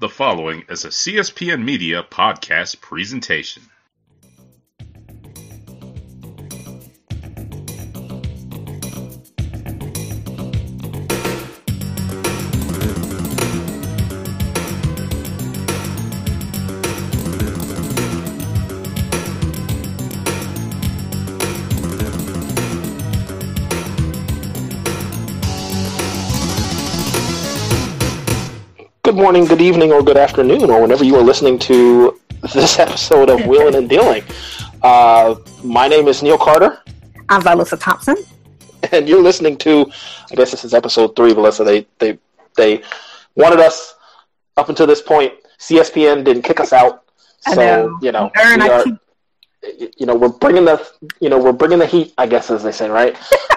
The following is a CSPN Media podcast presentation. Good morning, good evening, or good afternoon, or whenever you are listening to this episode of Wheelin' and Dealing. My name is Neil Carter. I'm Vilissa Thompson. And you're listening to, I guess this is episode 3, Vilissa. They wanted us up until this point. CSPN didn't kick us out. So, we're bringing the heat, I guess, as they say, right?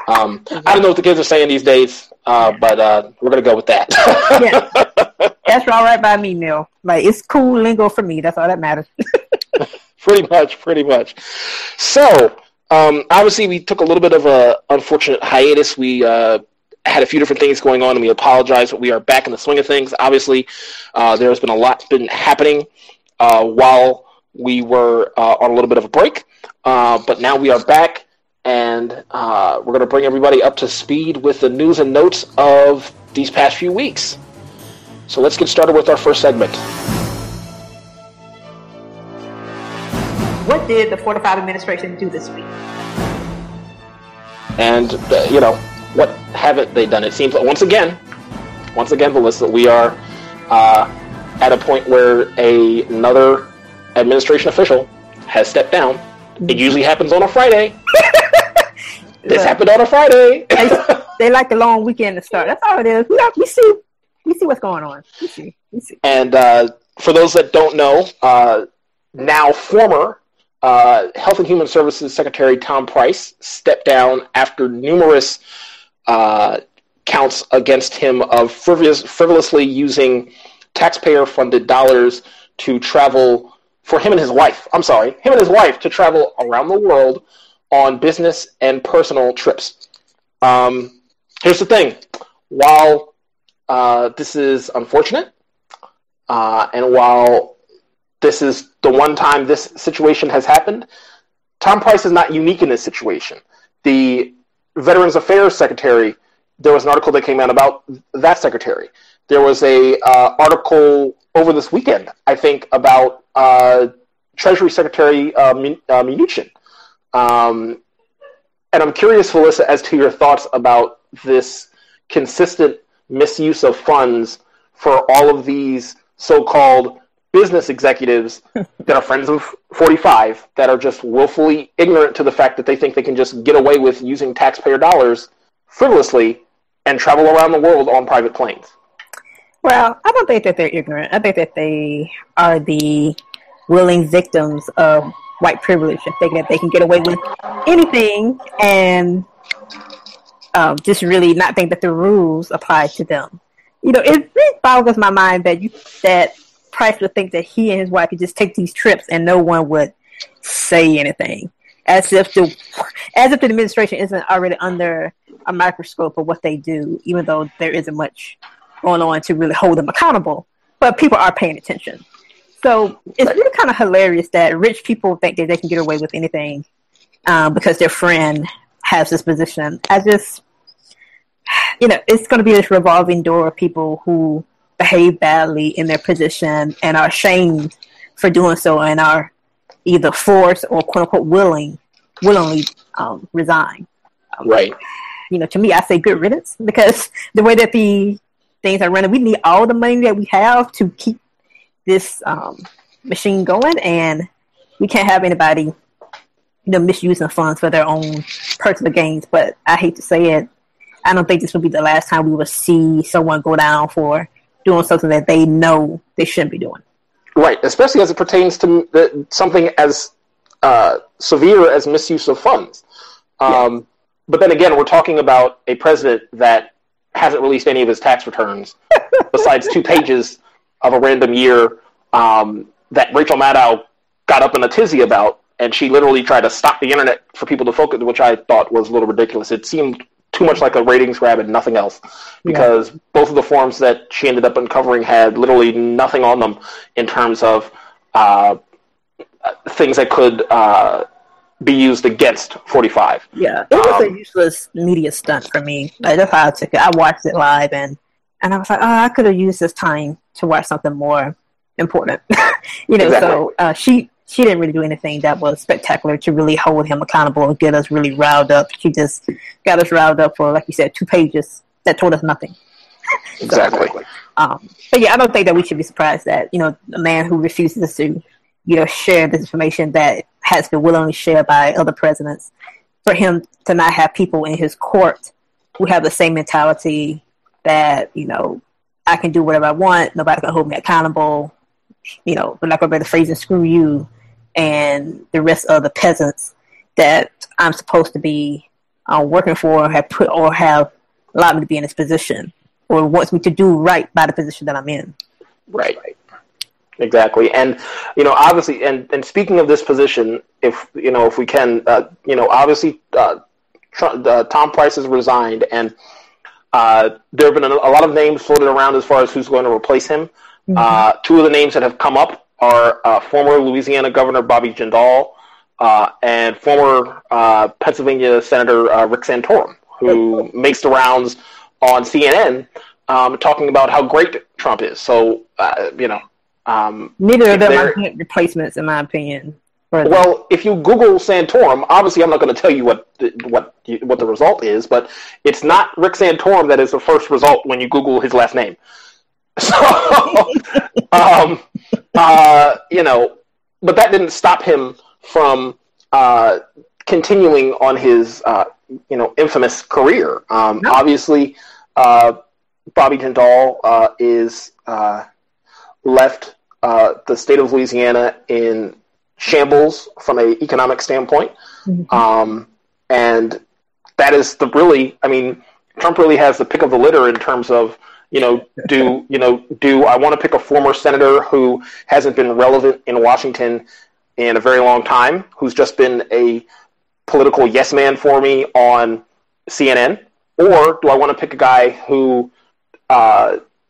I don't know what the kids are saying these days, but we're going to go with that. Yeah. That's all right by me, Neil. Like, it's cool lingo for me. That's all that matters. Pretty much. So, obviously, we took a little bit of a unfortunate hiatus. We had a few different things going on, and we apologize, but we are back in the swing of things. Obviously, there's been a lot been happening while we were on a little bit of a break, but now we are back, and we're going to bring everybody up to speed with the news and notes of these past few weeks. So let's get started with our first segment. What did the 45 administration do this week? And, what haven't they done? It seems that once again, Vilissa, we are at a point where another administration official has stepped down. It usually happens on a Friday. This happened on a Friday. They like the long weekend to start. That's all it is. We see what's going on. We see. And for those that don't know, now former Health and Human Services Secretary Tom Price stepped down after numerous counts against him of frivolously using taxpayer-funded dollars to travel for him and his wife to travel around the world on business and personal trips. Here's the thing. While this is unfortunate, and while this is the one time this situation has happened, Tom Price is not unique in this situation. The Veterans Affairs Secretary, there was an article that came out about that secretary. There was an article over this weekend, I think, about Treasury Secretary Mnuchin. And I'm curious, Vilissa, as to your thoughts about this consistent misuse of funds for all of these so-called business executives that are friends of 45 that are just willfully ignorant to the fact that they think they can just get away with using taxpayer dollars frivolously and travel around the world on private planes. Well, I don't think that they're ignorant. I think that they are the willing victims of white privilege and think that they can get away with anything and just really not think that the rules apply to them. It really boggles my mind that Price would think that he and his wife could just take these trips and no one would say anything, as if the administration isn't already under a microscope of what they do, even though there isn't much going on to really hold them accountable. But people are paying attention. So it's really kind of hilarious that rich people think that they can get away with anything because their friend has this position. It's going to be this revolving door of people who behave badly in their position and are shamed for doing so and are either forced or quote unquote willingly resign. Right. To me, I say good riddance, because the way that the things are running, we need all the money that we have to keep this machine going, and we can't have anybody misusing funds for their own personal gains. But I hate to say it, I don't think this will be the last time we will see someone go down for doing something that they know they shouldn't be doing. Right, especially as it pertains to something as severe as misuse of funds. Yeah. But then again, we're talking about a president that hasn't released any of his tax returns besides 2 pages of a random year that Rachel Maddow got up in a tizzy about. And she literally tried to stop the internet for people to focus, which I thought was a little ridiculous. It seemed too much like a ratings grab and nothing else, because both of the forms that she ended up uncovering had literally nothing on them in terms of things that could be used against 45. Yeah, it was a useless media stunt for me. Like, that's how I took it. I watched it live, and I was like, oh, I could have used this time to watch something more important. Exactly. So she didn't really do anything that was spectacular to really hold him accountable and get us really riled up. She just got us riled up for, like you said, 2 pages that told us nothing. Exactly. But yeah, I don't think that we should be surprised that, a man who refuses to, share this information that has been willingly shared by other presidents, for him to not have people in his court who have the same mentality that, I can do whatever I want, nobody can hold me accountable, we're not going to be the phrase and screw you and the rest of the peasants that I'm supposed to be working for, have allowed me to be in this position, or wants me to do right by the position that I'm in. Right. Exactly. And, obviously, and speaking of this position, if we can, obviously, Tom Price has resigned, and there have been a lot of names floated around as far as who's going to replace him. Mm-hmm. Two of the names that have come up are former Louisiana Governor Bobby Jindal and former Pennsylvania Senator Rick Santorum, who makes the rounds on CNN talking about how great Trump is. So, neither of them are replacements, in my opinion. Well, if you Google Santorum, obviously I'm not going to tell you what the result is, but it's not Rick Santorum that is the first result when you Google his last name. So, but that didn't stop him from continuing on his, infamous career. Obviously, Bobby Jindal is left the state of Louisiana in shambles from an economic standpoint, and that is Trump really has the pick of the litter in terms of. Do I want to pick a former senator who hasn't been relevant in Washington in a very long time, who's just been a political yes man for me on CNN, or do I want to pick a guy who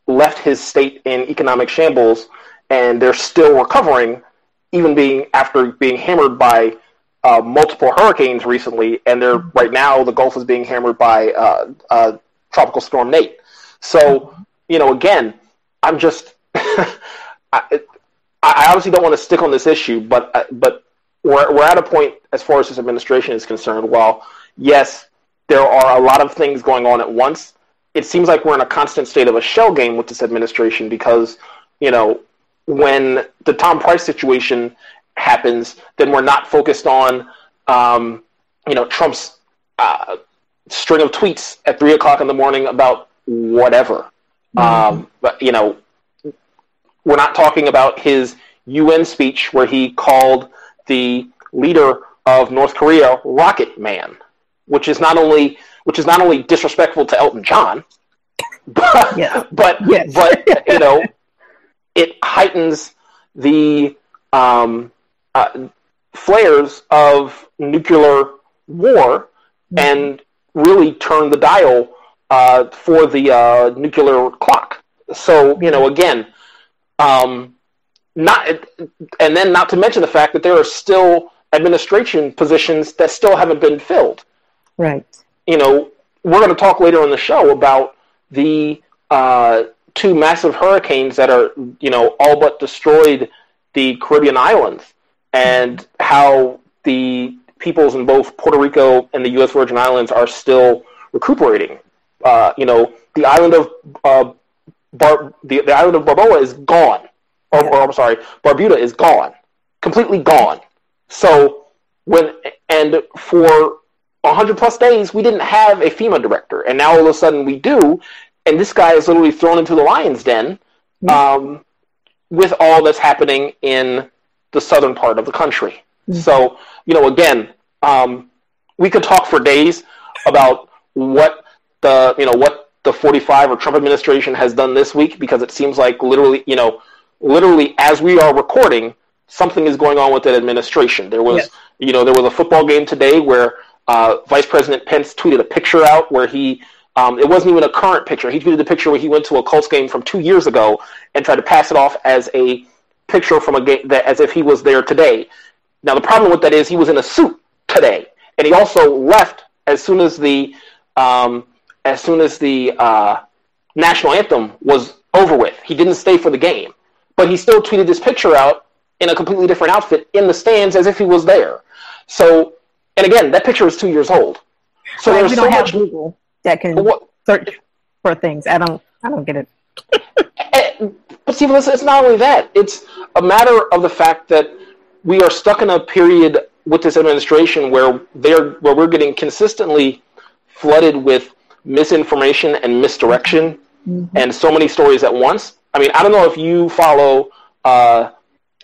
left his state in economic shambles and they're still recovering, even after being hammered by multiple hurricanes recently, and they're right now the Gulf is being hammered by Tropical Storm Nate. So, again, I'm just I obviously don't want to stick on this issue, but we're at a point as far as this administration is concerned. While, yes, there are a lot of things going on at once, it seems like we're in a constant state of a shell game with this administration because, when the Tom Price situation happens, then we're not focused on, Trump's string of tweets at 3 o'clock in the morning about whatever. But we're not talking about his UN speech where he called the leader of North Korea Rocket Man, which is not only disrespectful to Elton John, but it heightens the flares of nuclear war and really turn the dial for the nuclear clock. So, again, not to mention the fact that there are still administration positions that still haven't been filled. Right. We're going to talk later on the show about the two massive hurricanes that are, all but destroyed the Caribbean islands, and how the peoples in both Puerto Rico and the U.S. Virgin Islands are still recuperating. The island of the island of Barbuda is gone, Barbuda is gone, completely gone. So for 100+ days we didn't have a FEMA director, and now all of a sudden we do, and this guy is literally thrown into the lion's den with all that's happening in the southern part of the country. So again, we could talk for days about what the 45 or Trump administration has done this week, because it seems like literally as we are recording, something is going on with that administration. There was a football game today where Vice President Pence tweeted a picture out where he, it wasn't even a current picture. He tweeted a picture where he went to a Colts game from 2 years ago and tried to pass it off as a picture from a game that, as if he was there today. Now, the problem with that is he was in a suit today, and he also left as soon as the national anthem was over with. He didn't stay for the game, but he still tweeted this picture out in a completely different outfit in the stands as if he was there. So, and again, that picture is 2 years old. So well, we don't have Google that can search for things. I don't get it. But see, it's not only that. It's a matter of the fact that we are stuck in a period with this administration where we're getting consistently flooded with misinformation and misdirection, mm-hmm. and so many stories at once. I mean, I don't know if you follow The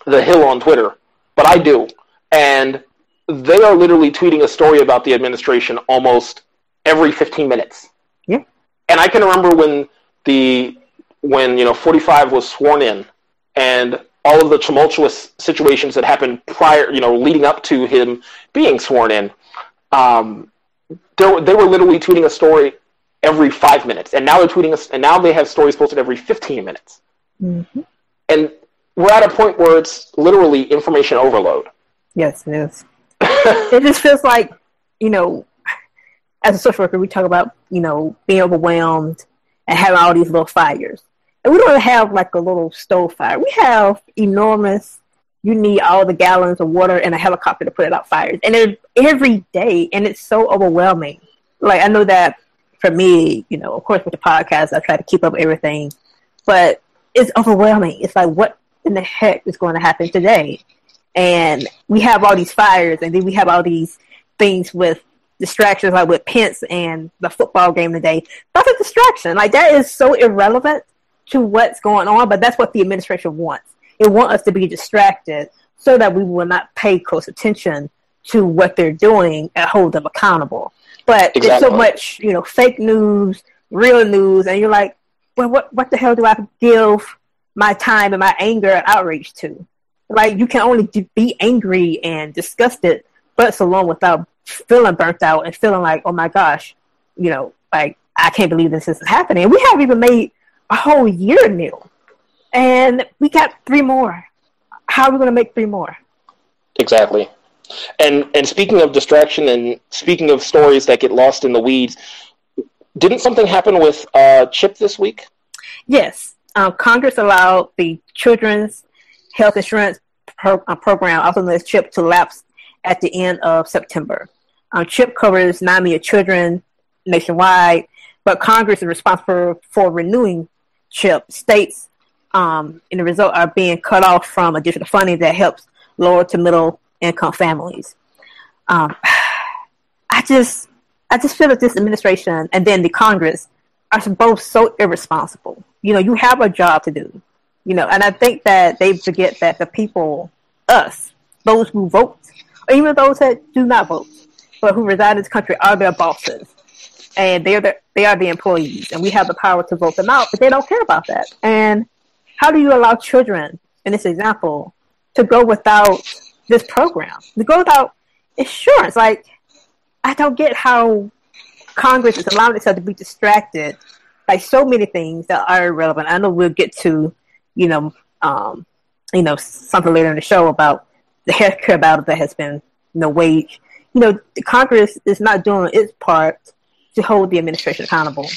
Hill on Twitter, but I do. And they are literally tweeting a story about the administration almost every 15 minutes. Yeah. And I can remember when 45 was sworn in and all of the tumultuous situations that happened prior, leading up to him being sworn in, they were literally tweeting a story every 5 minutes, and now they're and now they have stories posted every 15 minutes. Mm-hmm. And we're at a point where it's literally information overload. Yes, it is. It just feels like, as a social worker, we talk about, being overwhelmed and having all these little fires. And we don't have like a little stove fire. We have enormous, you need all the gallons of water and a helicopter to put out fires. And they're every day, and it's so overwhelming. Like, I know that for me, of course, with the podcast, I try to keep up everything, but it's overwhelming. It's like, what in the heck is going to happen today? And we have all these fires, and then we have all these things with distractions, like with Pence and the football game today. That's a distraction. Like, that is so irrelevant to what's going on, but that's what the administration wants. It wants us to be distracted so that we will not pay close attention to what they're doing and hold them accountable. But exactly. There's so much, fake news, real news, and you're like, well, what the hell do I give my time and my anger and outrage to? Like, you can only be angry and disgusted, but so long without feeling burnt out and feeling like, oh my gosh, like, I can't believe this isn't happening. We haven't even made a whole year new, and we got three more. How are we going to make three more? Exactly. And speaking of distraction and speaking of stories that get lost in the weeds, didn't something happen with CHIP this week? Yes. Congress allowed the Children's Health Insurance Program, also known as CHIP, to lapse at the end of September. CHIP covers 9 million children nationwide, but Congress is responsible for renewing CHIP. States, in the result, are being cut off from additional funding that helps lower to middle income families. I just feel that this administration and then the Congress are both so irresponsible. You have a job to do. And I think that they forget that the people, us, those who vote, or even those that do not vote, but who reside in this country, are their bosses. And they are the employees. And we have the power to vote them out, but they don't care about that. And how do you allow children, in this example, to go without this program, to go without insurance? Like, I don't get how Congress is allowing itself to be distracted by so many things that are irrelevant. I know we'll get to something later in the show about the healthcare battle that has been waged. The Congress is not doing its part to hold the administration accountable,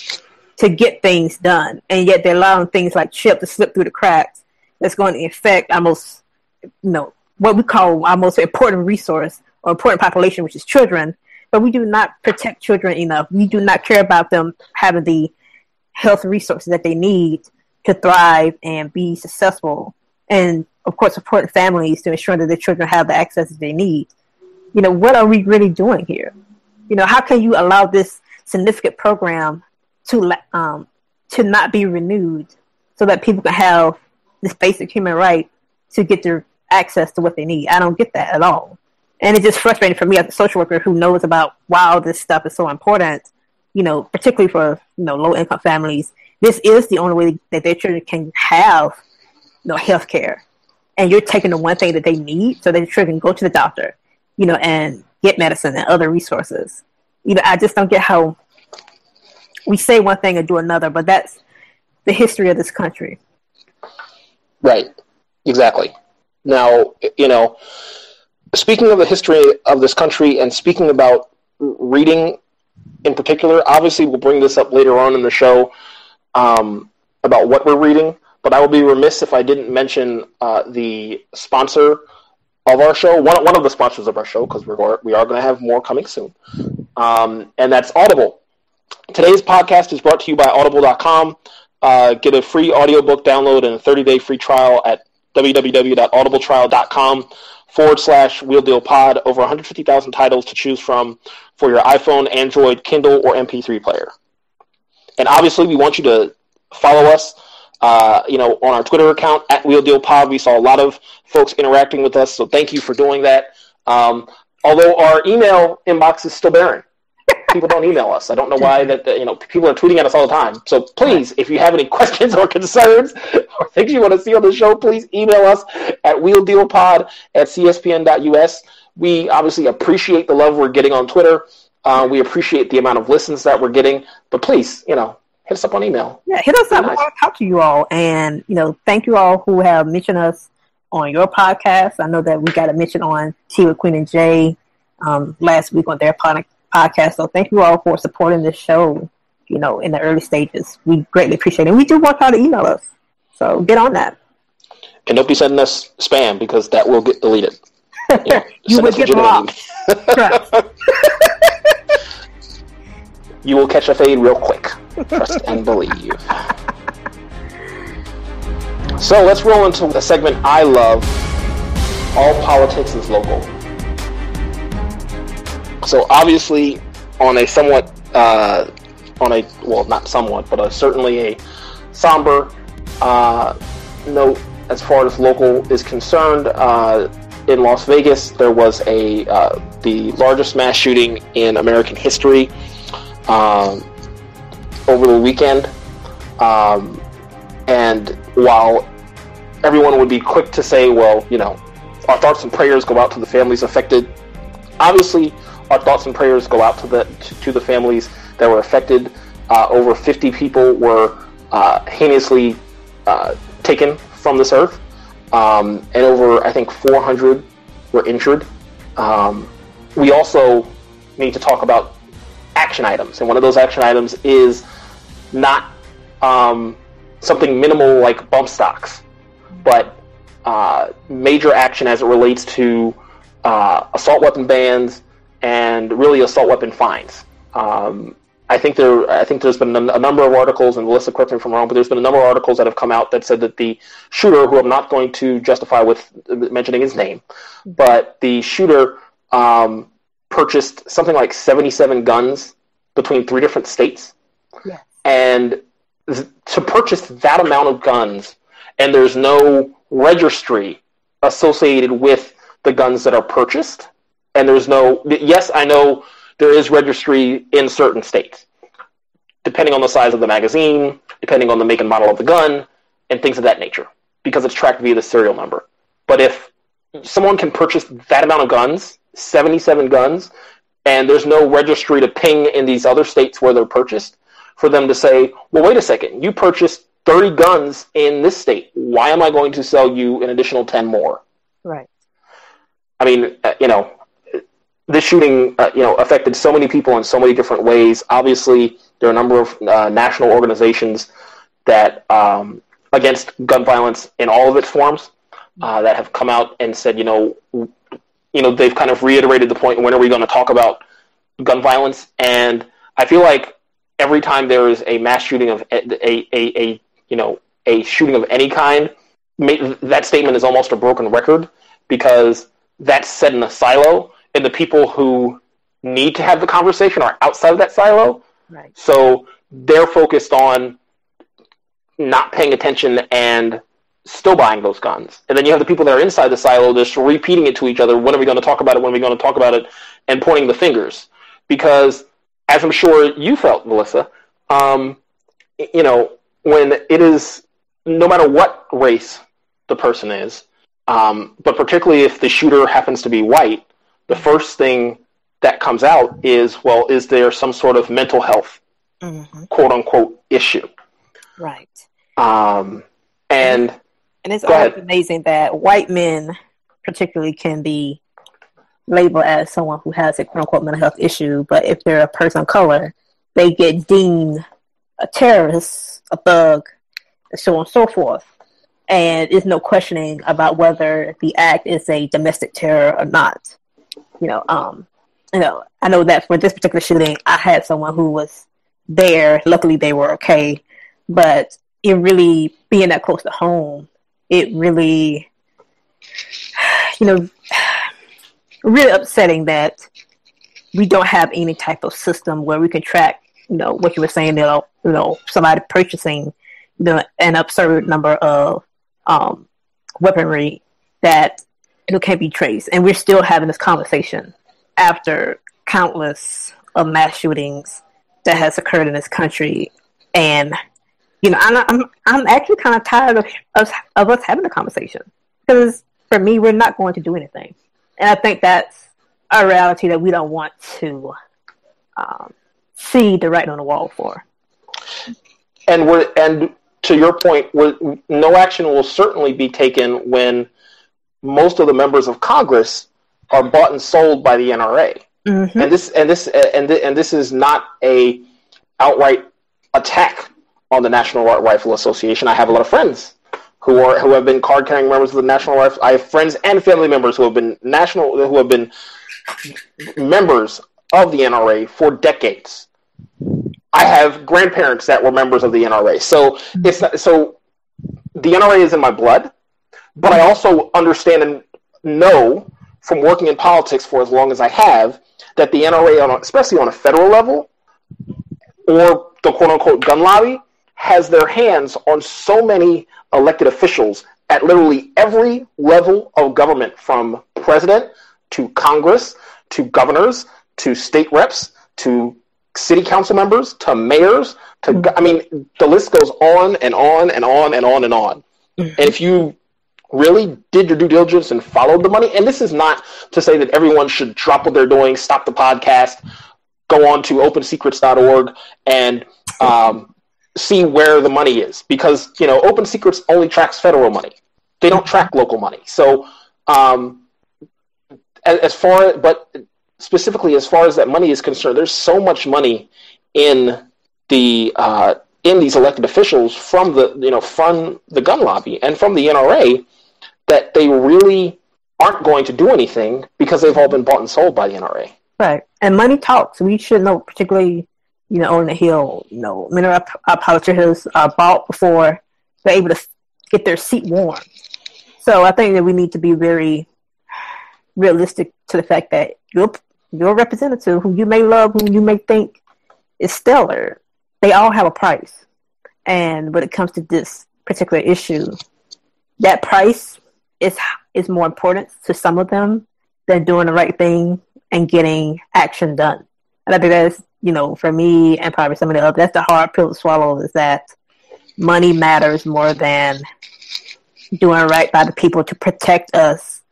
to get things done, and yet they're allowing things like CHIP to slip through the cracks. That's going to affect almost, what we call our most important resource or important population, which is children. But we do not protect children enough. We do not care about them having the health resources that they need to thrive and be successful, and of course support families to ensure that their children have the access that they need. What are we really doing here? How can you allow this significant program to not be renewed so that people can have this basic human right to get their access to what they need? I don't get that at all. And it's just frustrating for me as a social worker who knows about why this stuff is so important, particularly for, low-income families. This is the only way that their children can have health care. And you're taking the one thing that they need so that their children can go to the doctor, and get medicine and other resources. You know, I just don't get how we say one thing and do another, but that's the history of this country. Right. Exactly. Now, you know, speaking of the history of this country and speaking about reading in particular, obviously we'll bring this up later on in the show about what we're reading, but I will be remiss if I didn't mention the sponsor of our show, one of the sponsors of our show, because we are going to have more coming soon, and that's Audible. Today's podcast is brought to you by Audible.com. Get a free audiobook download and a 30-day free trial at www.audibletrial.com/WheelDealPod. Over 150,000 titles to choose from for your iPhone, Android, Kindle, or MP3 player. And obviously, we want you to follow us on our Twitter account, at WheelDealPod. We saw a lot of folks interacting with us, so thank you for doing that. Although our email inbox is still barren. People don't email us. I don't know why people are tweeting at us all the time. So please, if you have any questions or concerns or things you want to see on the show, please email us at WheelDealPod@cspn.us. We obviously appreciate the love we're getting on Twitter. We appreciate the amount of listens that we're getting. But please, hit us up on email. Yeah, hit us up. Nice. I want to talk to you all. And, thank you all who have mentioned us on your podcast. I know that we got a mention on Tea with Queen and Jay last week on their podcast. So thank you all for supporting this show, in the early stages. We greatly appreciate it. We do want y'all to email us. So get on that. And don't be sending us spam, because that will get deleted. You will get blocked. You will catch a fade real quick. Trust and believe. So let's roll into the segment I love. All politics is local. So obviously, certainly a somber note as far as local is concerned. In Las Vegas, there was the largest mass shooting in American history over the weekend. And while everyone would be quick to say, well, our thoughts and prayers go out to the families affected, obviously, our thoughts and prayers go out to the families that were affected. Over 50 people were heinously taken from this earth, and over, I think, 400 were injured. We also need to talk about action items, and one of those action items is not something minimal like bump stocks, but major action as it relates to assault weapon bans, and really assault weapon fines. I think there's been a number of articles, and Vilissa, correct me if I'm wrong, but there's been a number of articles that have come out that said that the shooter, who I'm not going to justify with mentioning his name, but the shooter purchased something like 77 guns between three different states. Yeah. And to purchase that amount of guns, and there's no registry associated with the guns that are purchased, and there's no, yes, I know there is registry in certain states, depending on the size of the magazine, depending on the make and model of the gun, and things of that nature, because it's tracked via the serial number. But if someone can purchase that amount of guns, 77 guns, and there's no registry to ping in these other states where they're purchased, for them to say, well, wait a second, you purchased 30 guns in this state. Why am I going to sell you an additional 10 more? Right. I mean, this shooting, affected so many people in so many different ways. Obviously, there are a number of national organizations that against gun violence in all of its forms that have come out and said, they've kind of reiterated the point, when are we going to talk about gun violence? And I feel like every time there is a mass shooting of a shooting of any kind, that statement is almost a broken record, because that's set in a silo, and the people who need to have the conversation are outside of that silo. Right. So they're focused on not paying attention and still buying those guns. And then you have the people that are inside the silo just repeating it to each other. When are we going to talk about it? When are we going to talk about it? And pointing the fingers. Because, as I'm sure you felt, Vilissa, when it is, no matter what race the person is, but particularly if the shooter happens to be white, the first thing that comes out is, well, is there some sort of mental health, quote unquote, issue? Right. And it's always amazing that white men particularly can be labeled as someone who has a quote unquote mental health issue, but if they're a person of color, they get deemed a terrorist, a thug, and so on and so forth. And there's no questioning about whether the act is a domestic terror or not. You know, I know that for this particular shooting, I had someone who was there. Luckily, they were okay. But it really, being that close to home, it really, you know, really upsetting that we don't have any type of system where we can track, you know, what you were saying, you know, somebody purchasing, you know, an absurd number of weaponry that can't be traced. And we're still having this conversation after countless of mass shootings that has occurred in this country. And, you know, I'm actually kind of tired of us having the conversation, because for me, we're not going to do anything. And I think that's a reality that we don't want to see the writing on the wall for. And to your point, no action will certainly be taken when most of the members of Congress are bought and sold by the NRA, and this is not a outright attack on the National Rifle Association. I have a lot of friends who have been card carrying members of the National Rifle. I have friends and family members who have been members of the NRA for decades. I have grandparents that were members of the NRA, so so the NRA is in my blood, but I also understand and know, from working in politics for as long as I have, that the NRA, especially on a federal level, or the quote-unquote gun lobby, has their hands on so many elected officials at literally every level of government, from president to Congress to governors to state reps to city council members to mayors. I mean, the list goes on and on and on and on and on. And if you really did your due diligence and followed the money, and this is not to say that everyone should drop what they're doing, stop the podcast, go on to opensecrets.org and see where the money is, because, you know, Open Secrets only tracks federal money. They don't track local money. So specifically as far as that money is concerned, there's so much money in these elected officials from the, you know, from the gun lobby and from the NRA, that they really aren't going to do anything because they've all been bought and sold by the NRA. Right. And money talks. We should know, particularly, you know, on the Hill, you know, many of our politicians are bought before they're able to get their seat warm. So I think that we need to be very realistic to the fact that your representative, who you may love, who you may think is stellar, they all have a price. And when it comes to this particular issue, that price is more important to some of them than doing the right thing and getting action done. And I think that's, you know, for me and probably some of the others, that's the hard pill to swallow, is that money matters more than doing right by the people to protect us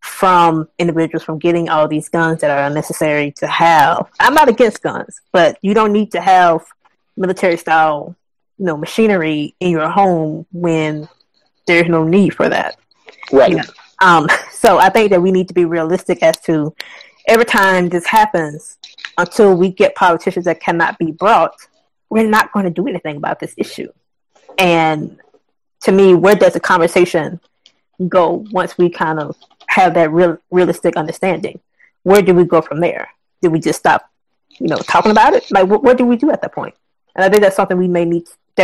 from individuals from getting all these guns that are unnecessary to have. I'm not against guns, but you don't need to have military style, you know, machinery in your home when there's no need for that. Right. You know? So I think that we need to be realistic as to, every time this happens, until we get politicians that cannot be brought, we're not going to do anything about this issue. And to me, where does the conversation go once we kind of have that realistic understanding? Where do we go from there? Do we just stop, you know, talking about it? Like, what do we do at that point? And I think that's something we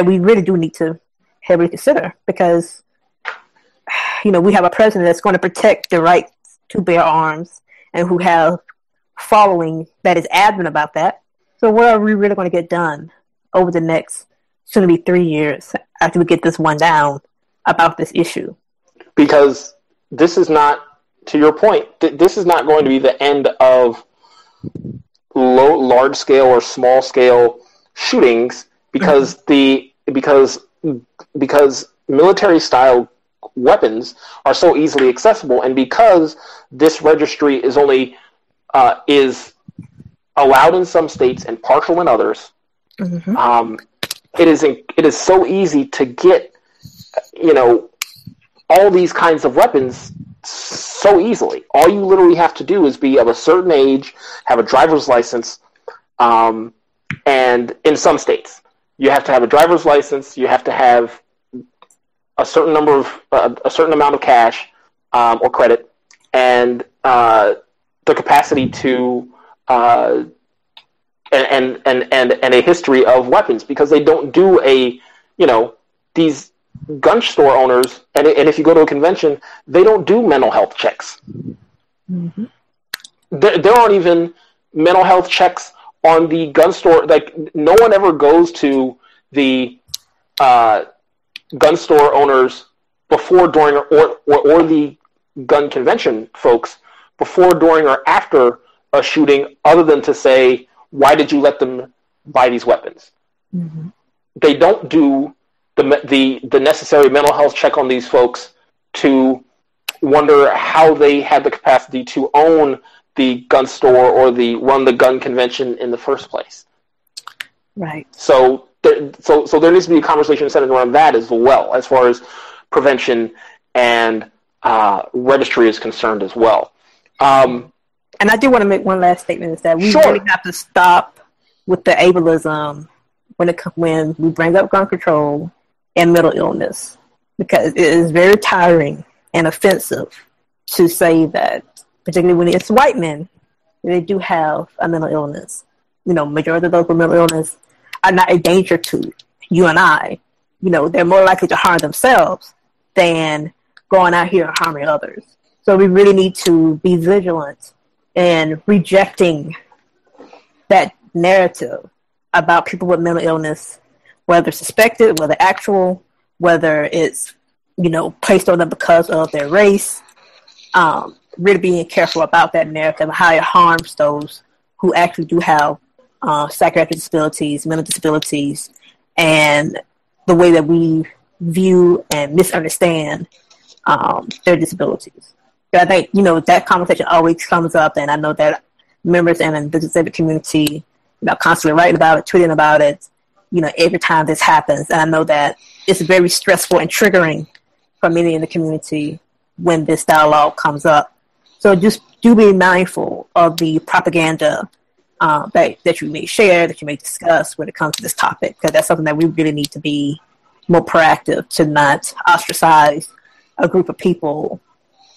really do need to heavily consider, because, you know, we have a president that's going to protect the right to bear arms and who have following that is adamant about that. So what are we really going to get done over the next, soon to be 3 years, after we get this one down, about this issue? Because this is not, to your point, this is not going to be the end of large scale or small scale shootings, because because military style weapons are so easily accessible, and because this registry is allowed in some states and partial in others. Mm-hmm. It is so easy to get, all these kinds of weapons so easily. All you literally have to do is be of a certain age, have a driver's license, and in some states, you have to have a driver's license, you have to have a certain amount of cash or credit, and the capacity to and a history of weapons, because they don't do these gun store owners, and if you go to a convention, they don't do mental health checks. Mm-hmm. There aren't even mental health checks on the gun store. Like, no one ever goes to the gun store owners before, during, or the gun convention folks before, during, or after a shooting, other than to say, why did you let them buy these weapons? Mm-hmm. They don't do the necessary mental health check on these folks to wonder how they had the capacity to own the gun store or run the gun convention in the first place. Right. So there needs to be a conversation centered around that as well, as far as prevention and registry is concerned as well. And I do want to make one last statement, is that we really have to stop with the ableism when we bring up gun control and mental illness, because it is very tiring and offensive to say that, particularly when it's white men, they do have a mental illness. Majority of those with mental illness are not a danger to you and I. They're more likely to harm themselves than going out here and harming others. So we really need to be vigilant in rejecting that narrative about people with mental illness, whether suspected, whether actual, whether it's, placed on them because of their race. Really being careful about that narrative, how it harms those who actually do have psychiatric disabilities, mental disabilities, and the way that we view and misunderstand their disabilities. But I think, that conversation always comes up, and I know that members in the disabled community constantly writing about it, tweeting about it, every time this happens. And I know that it's very stressful and triggering for many in the community when this dialogue comes up. So just do be mindful of the propaganda that you may share, that you may discuss when it comes to this topic, because that's something that we really need to be more proactive to not ostracize a group of people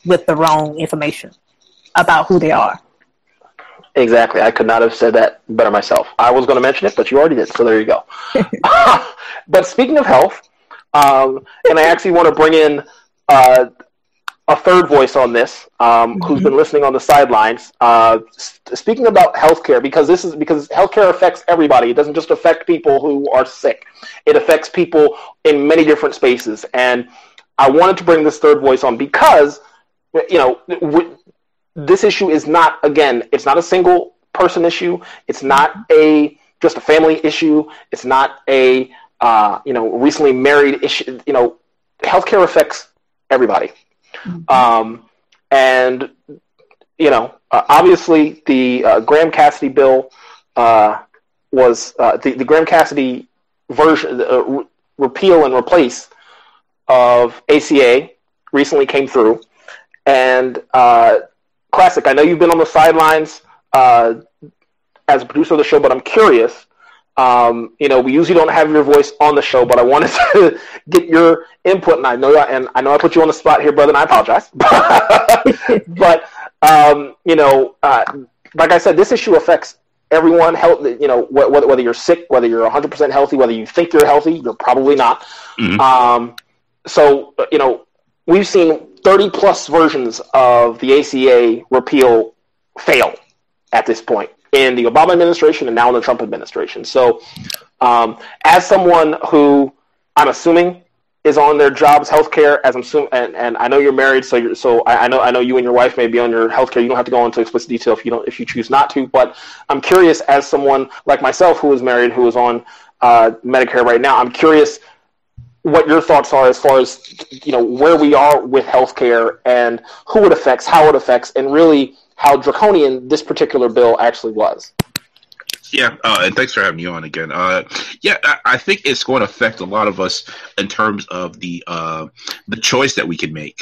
with the wrong information about who they are. Exactly. I could not have said that better myself. I was going to mention it, but you already did, so there you go. But speaking of health, and I actually want to bring in a third voice on this, mm-hmm. who's been listening on the sidelines, speaking about healthcare, because healthcare affects everybody. It doesn't just affect people who are sick. It affects people in many different spaces. And I wanted to bring this third voice on because, this issue is not, again, it's not a single person issue. It's not just a family issue. It's not recently married issue. Healthcare affects everybody. Mm-hmm. And, obviously the Graham-Cassidy bill was the Graham-Cassidy version, repeal and replace of ACA recently came through. And Classic, I know you've been on the sidelines as a producer of the show, but I'm curious. We usually don't have your voice on the show, but I wanted to get your input, and I know I put you on the spot here, brother, and I apologize. But like I said, this issue affects everyone. Health, whether you're sick, whether you're 100% healthy, whether you think you're healthy, you're probably not. Mm-hmm. So we've seen 30 plus versions of the ACA repeal fail at this point in the Obama administration and now in the Trump administration. So as someone who I'm assuming is on their job's healthcare, and I know you're married, so I know you and your wife may be on your healthcare. You don't have to go into explicit detail if you choose not to, but I'm curious, as someone like myself who is married, who is on Medicare right now, I'm curious what your thoughts are as far as, where we are with healthcare and who it affects, how it affects, and really how draconian this particular bill actually was. Yeah, and thanks for having me on again. I think it's going to affect a lot of us in terms of the choice that we can make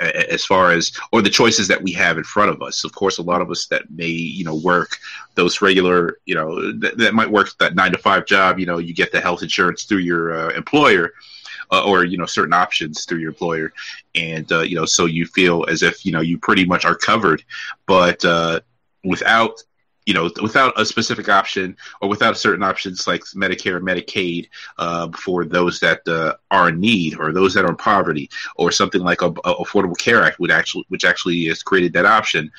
as far as, or the choices that we have in front of us. Of course, a lot of us that may, work those regular, that might work that 9-to-5 job, you get the health insurance through your employer. Or certain options through your employer, and so you feel as if you pretty much are covered, but without a specific option or without certain options like Medicare, Medicaid for those that are in need or those that are in poverty, or something like a Affordable Care Act which actually has created that option.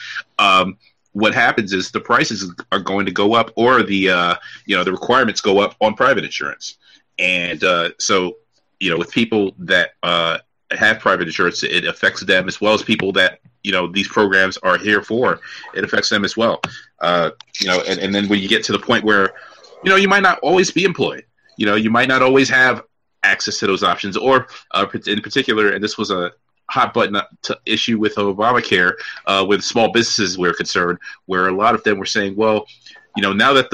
What happens is the prices are going to go up, or the requirements go up on private insurance, and so. With people that have private insurance, it affects them as well as people that, these programs are here for. It affects them as well. And then when you get to the point where, you might not always be employed. You might not always have access to those options. Or in particular, and this was a hot button issue with Obamacare, with small businesses were concerned, where a lot of them were saying, well, now that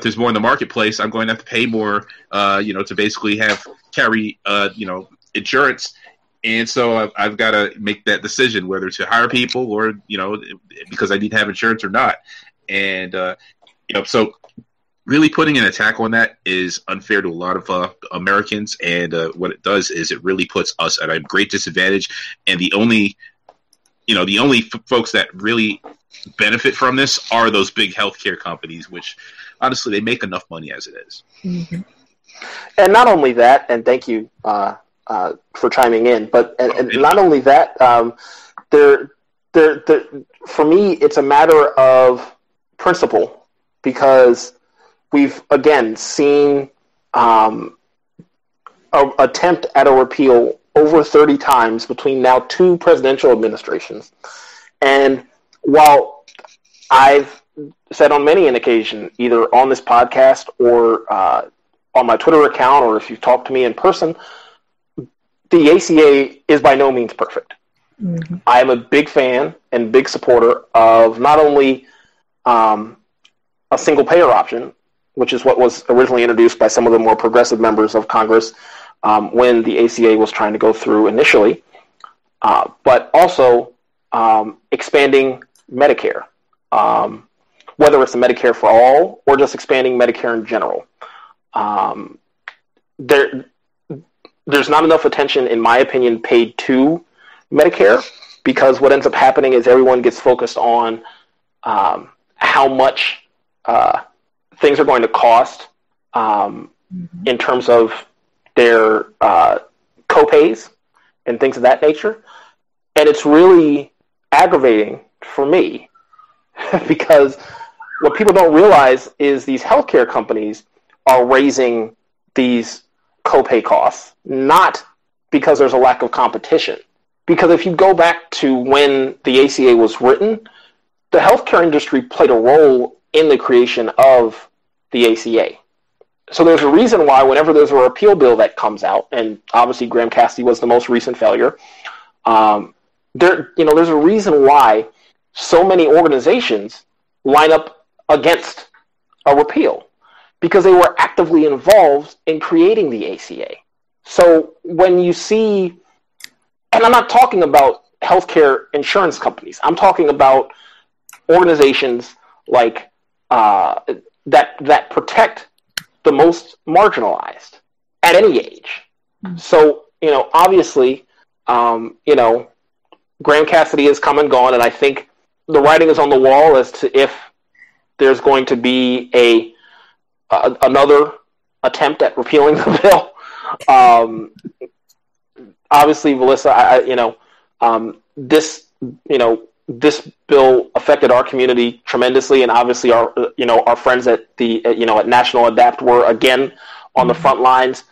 there's more in the marketplace, I'm going to have to pay more, to basically carry insurance. And so I've got to make that decision whether to hire people or, because I need to have insurance or not. And, so really putting an attack on that is unfair to a lot of Americans. And what it does is it really puts us at a great disadvantage. And the only folks that really benefit from this are those big healthcare companies, which – honestly, they make enough money as it is. Mm-hmm. And not only that, and thank you for chiming in, but not only that, for me, it's a matter of principle, because we've, again, seen an attempt at a repeal over 30 times between now two presidential administrations. And while I've said on many an occasion, either on this podcast or on my Twitter account, or if you talk to me in person, the ACA is by no means perfect. Mm-hmm. I am a big fan and big supporter of not only a single-payer option, which is what was originally introduced by some of the more progressive members of Congress when the ACA was trying to go through initially, but also expanding Medicare. Whether it's a Medicare for all or just expanding Medicare in general. There's not enough attention, in my opinion, paid to Medicare, because what ends up happening is everyone gets focused on how much things are going to cost in terms of their co-pays and things of that nature. And it's really aggravating for me because what people don't realize is these healthcare companies are raising these copay costs, not because there's a lack of competition. Because if you go back to when the ACA was written, the healthcare industry played a role in the creation of the ACA. So there's a reason why whenever there's a repeal bill that comes out, and obviously Graham-Cassidy was the most recent failure, there's a reason why so many organizations line up against a repeal, because they were actively involved in creating the ACA. So when you see, and I'm not talking about healthcare insurance companies, I'm talking about organizations like that protect the most marginalized at any age. Mm-hmm. So, obviously, Graham-Cassidy has come and gone, and I think the writing is on the wall as to if there's going to be another attempt at repealing the bill. Obviously, Vilissa, this bill affected our community tremendously, and obviously our friends at the at National Adapt were again on the front lines.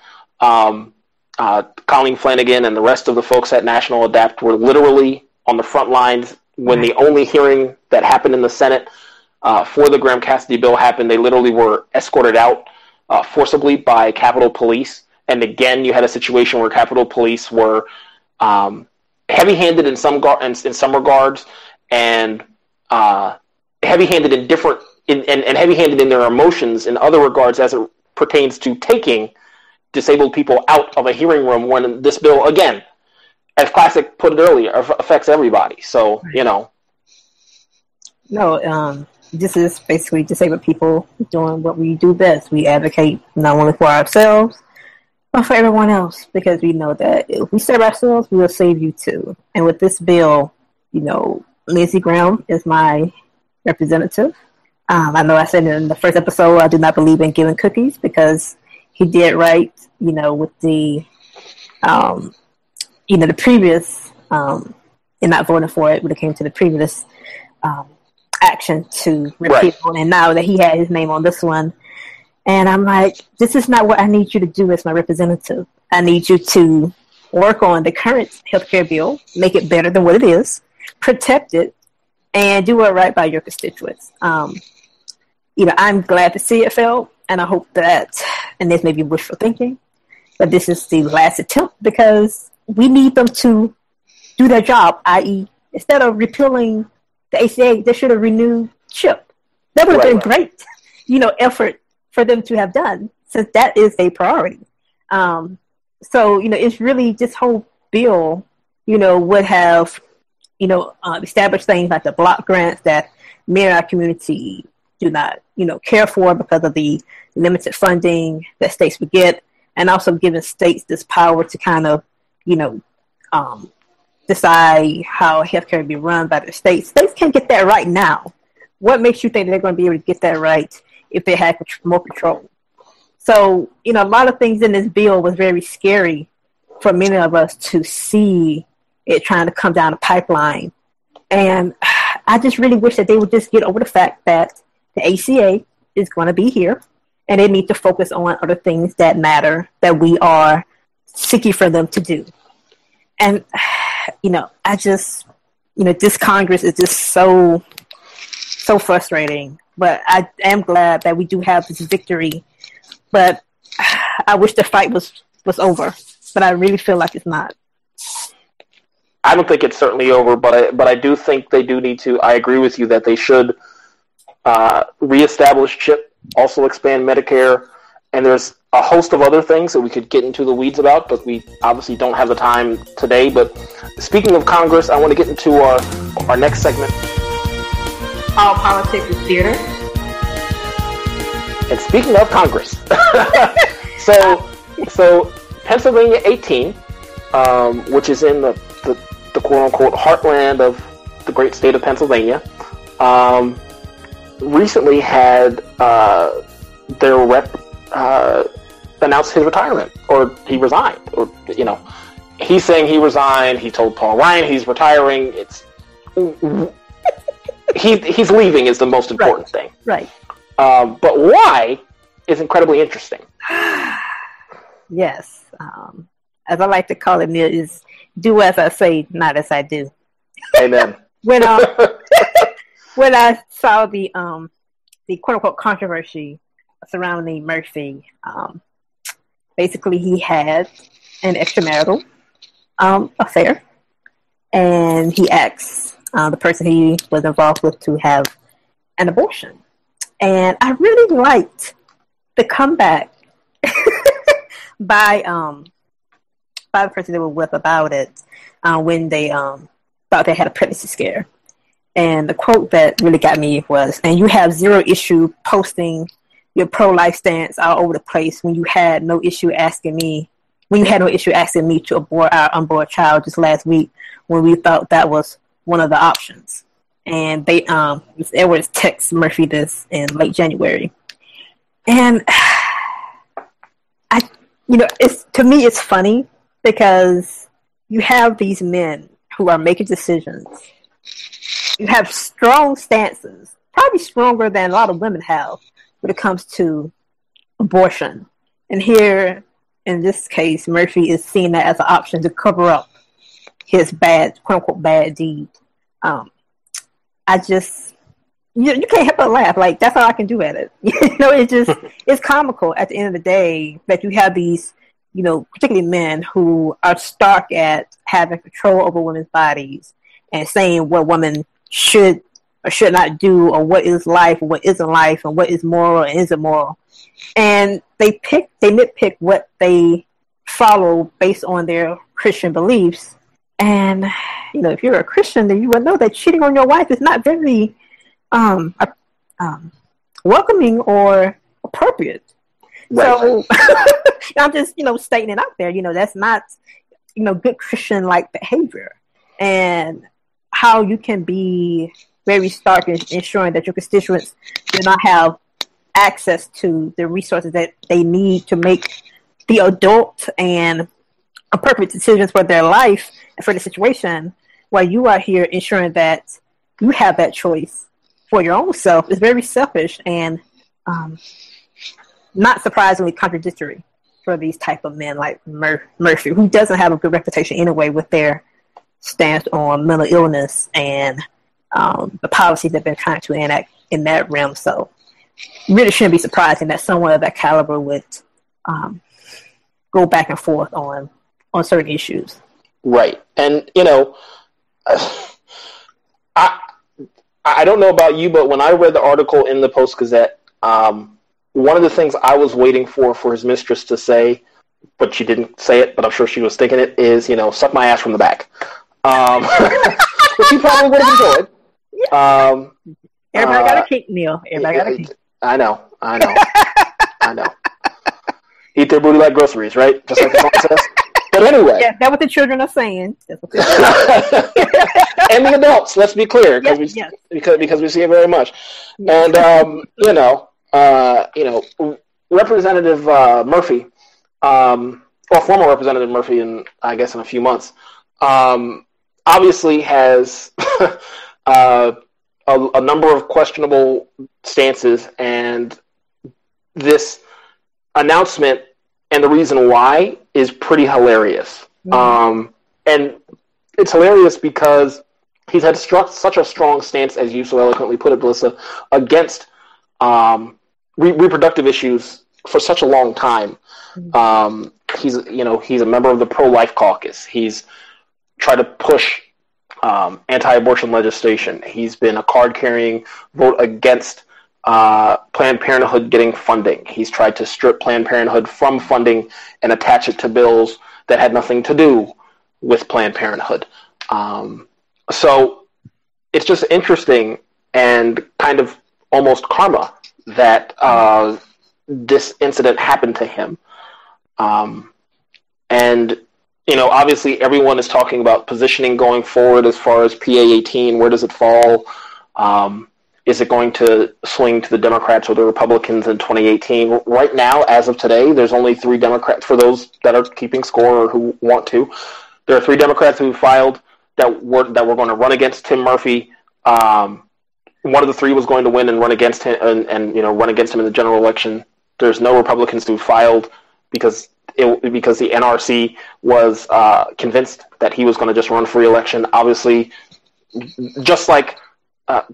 Colleen Flanagan and the rest of the folks at National Adapt were literally on the front lines when the only hearing that happened in the Senate for the Graham-Cassidy bill happened. They literally were escorted out forcibly by Capitol Police. And again, you had a situation where Capitol Police were heavy-handed in some regards, and heavy-handed in different and heavy-handed in their emotions in other regards as it pertains to taking disabled people out of a hearing room when this bill, again, as Classic put it earlier, affects everybody. So, you know. No, this is basically disabled people doing what we do best. We advocate not only for ourselves, but for everyone else, because we know that if we save ourselves, we will save you too. And with this bill, you know, Lindsey Graham is my representative. I know I said in the first episode, I do not believe in giving cookies, because he did right, you know, with the, you know, the previous, and not voting for it when it came to the previous action to repeal on. And now that he had his name on this one, and I'm like, this is not what I need you to do as my representative. I need you to work on the current healthcare bill, make it better than what it is, protect it, and do it right by your constituents. You know, I'm glad to see it fail, and I hope that, and this may be wishful thinking, but this is the last attempt, because we need them to do their job, i.e., instead of repealing the ACA, they should have renewed CHIP. That would have been great, you know, effort for them to have done, since that is a priority. So, you know, it's really, this whole bill, you know, would have, you know, established things like the block grants that many in our community do not, you know, care for because of the limited funding that states would get, and also giving states this power to kind of, you know, decide how healthcare be run by the states. States can't get that right now. What makes you think they're going to be able to get that right if they had more control? So, you know, a lot of things in this bill was very scary for many of us to see it trying to come down a pipeline. And I just really wish that they would just get over the fact that the ACA is going to be here, and they need to focus on other things that matter, that we are seeking for them to do. And, you know, I just, you know, this Congress is just so frustrating. But I am glad that we do have this victory. But I wish the fight was over. But I really feel like it's not. I don't think it's certainly over, but I do think they do need to. I agree with you that they should reestablish CHIP, also expand Medicare, and there's a host of other things that we could get into the weeds about, but we obviously don't have the time today. But speaking of Congress, I want to get into our next segment. All politics is theater. And speaking of Congress, so Pennsylvania 18, which is in the quote-unquote heartland of the great state of Pennsylvania, recently had their rep announced his retirement, or he resigned, or, you know, he's saying he resigned. He told Paul Ryan he's retiring. It's he's leaving is the most important thing. Right. But why is incredibly interesting. Yes. As I like to call it, is do as I say, not as I do. Amen. When I saw the quote-unquote controversy surrounding Murphy, basically he had an extramarital affair, and he asked the person he was involved with to have an abortion. And I really liked the comeback by the person they were with about it when they thought they had a pregnancy scare. And the quote that really got me was, "And you have zero issue posting your pro-life stance all over the place when you had no issue asking me, to abort our unborn child just last week when we thought that was one of the options." And they, Ms. Edwards texts Murphy this in late January. And you know, it's, to me, it's funny because you have these men who are making decisions. You have strong stances, probably stronger than a lot of women have when it comes to abortion. And here, in this case, Murphy is seen that as an option to cover up his bad, quote-unquote, bad deed. I just, you can't help but laugh. Like, that's all I can do at it. You know, it's just, it's comical at the end of the day that you have these, you know, particularly men who are stark at having control over women's bodies and saying what women should or should not do, or what is life, or what isn't life, and what is moral and isn't moral. And they nitpick what they follow based on their Christian beliefs. And, you know, if you're a Christian, then you will know that cheating on your wife is not very welcoming or appropriate. Right. So I'm just, you know, stating it out there. You know, that's not, you know, good Christian-like behavior. And how you can be very stark in ensuring that your constituents do not have access to the resources that they need to make the adult and appropriate decisions for their life and for the situation, while you are here ensuring that you have that choice for your own self, is very selfish and not surprisingly contradictory for these type of men like Murphy, who doesn't have a good reputation anyway with their stance on mental illness and the policies they've been trying to enact in that realm. So really shouldn't be surprising that someone of that caliber would go back and forth on certain issues. Right. And, you know, I don't know about you, but when I read the article in the Post-Gazette, one of the things I was waiting for his mistress to say, but she didn't say it, but I'm sure she was thinking it, is, you know, suck my ass from the back. Which he probably would have enjoyed. Yeah. Everybody got a kick, Neil. Everybody got a kick. I know. I know. Eat their booty like groceries, right? Just like the song says. But anyway. Yeah, that's what the children are saying. And the adults, let's be clear, because we see it very much. Yes. And, Representative Murphy, or former Representative Murphy in a few months, obviously has a number of questionable stances, and this announcement and the reason why is pretty hilarious. Mm-hmm. And it's hilarious because he's had such a strong stance, as you so eloquently put it, Vilissa, against reproductive issues for such a long time. Mm-hmm. He's a member of the pro-life caucus. He's tried to push anti-abortion legislation. He's been a card-carrying vote against Planned Parenthood getting funding. He's tried to strip Planned Parenthood from funding and attach it to bills that had nothing to do with Planned Parenthood. So it's just interesting and kind of almost karma that this incident happened to him. And, you know, obviously everyone is talking about positioning going forward as far as PA-18, where does it fall? Is it going to swing to the Democrats or the Republicans in 2018? Right now, as of today, there's only 3 Democrats, for those that are keeping score or who want to. There are 3 Democrats who filed that were going to run against Tim Murphy. One of the 3 was going to win and run against him in the general election. There's no Republicans who filed because the NRC was convinced that he was going to just run for re-election. Obviously, just like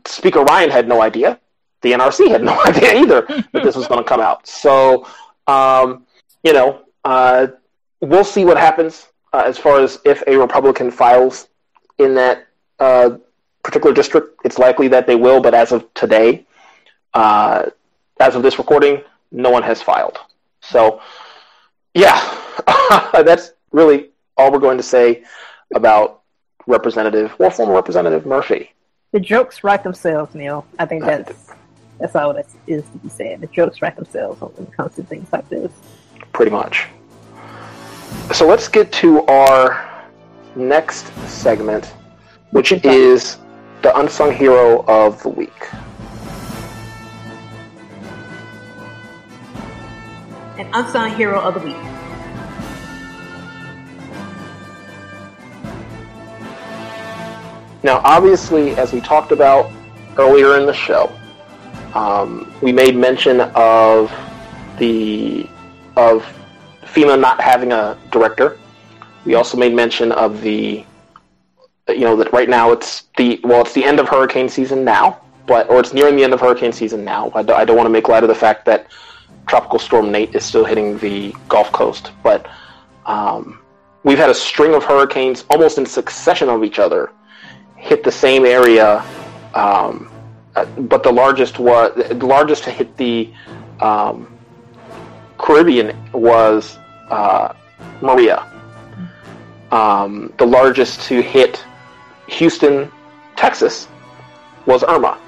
Speaker Ryan had no idea, the NRC had no idea either that this was going to come out. So, we'll see what happens as far as if a Republican files in that particular district. It's likely that they will, but as of today, as of this recording, no one has filed. So, yeah, that's really all we're going to say about former Representative Murphy. The jokes write themselves, Neil. I think that's all that is to be said. The jokes write themselves when it comes to things like this. Pretty much. So let's get to our next segment, which is the Unsung Hero of the Week. An Unsung Hero of the Week. Now, obviously, as we talked about earlier in the show, we made mention of FEMA not having a director. We also made mention of that right now it's the end of hurricane season now, or it's nearing the end of hurricane season now. I don't want to make light of the fact that Tropical Storm Nate is still hitting the Gulf Coast, but we've had a string of hurricanes almost in succession of each other hit the same area but the largest to hit the Caribbean was Maria. The largest to hit Houston, Texas, was Irma.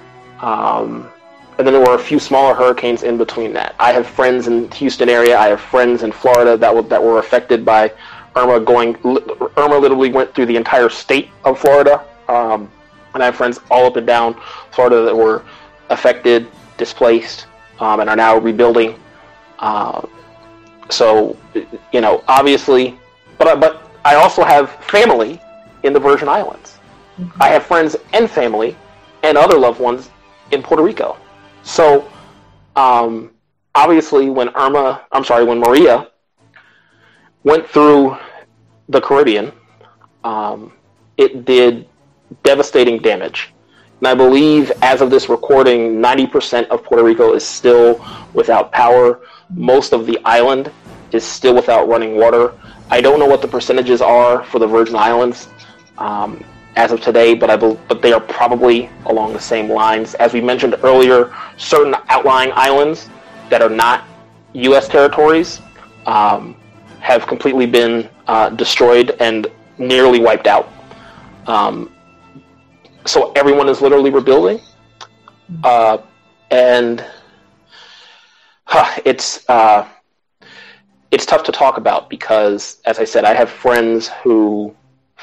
And then there were a few smaller hurricanes in between that. I have friends in the Houston area. I have friends in Florida that were affected by Irma. Irma literally went through the entire state of Florida. And I have friends all up and down Florida that were affected, displaced, and are now rebuilding. So, you know, obviously, but I also have family in the Virgin Islands. Mm-hmm. I have friends and family and other loved ones in Puerto Rico. So, obviously, when Maria went through the Caribbean, it did devastating damage. And I believe, as of this recording, 90% of Puerto Rico is still without power. Most of the island is still without running water. I don't know what the percentages are for the Virgin Islands as of today, but they are probably along the same lines. As we mentioned earlier, certain outlying islands that are not U.S. territories have completely been destroyed and nearly wiped out. So everyone is literally rebuilding, and it's tough to talk about because, as I said, I have friends,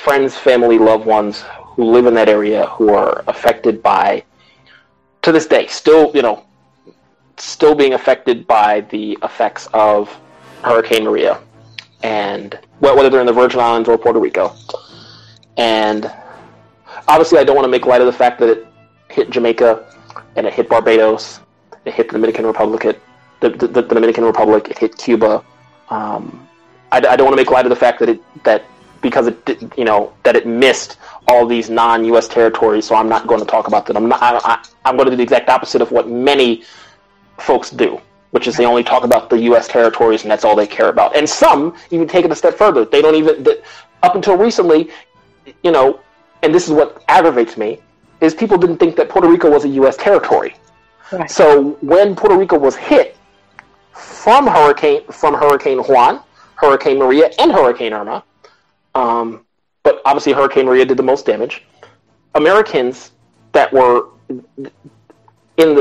family, loved ones who live in that area who are affected by, to this day, still being affected by the effects of Hurricane Maria, and whether they're in the Virgin Islands or Puerto Rico. And obviously, I don't want to make light of the fact that it hit Jamaica, and it hit Barbados, it hit the Dominican Republic, it hit Cuba. I don't want to make light of the fact that it missed all these non-U.S. territories. So I'm not going to talk about that. I'm going to do the exact opposite of what many folks do, which is they only talk about the U.S. territories, and that's all they care about. And some even take it a step further. They don't even up until recently, and this is what aggravates me, is people didn't think that Puerto Rico was a U.S. territory. Right. So when Puerto Rico was hit from Hurricane Juan, Hurricane Maria, and Hurricane Irma, but obviously Hurricane Maria did the most damage, Americans that were in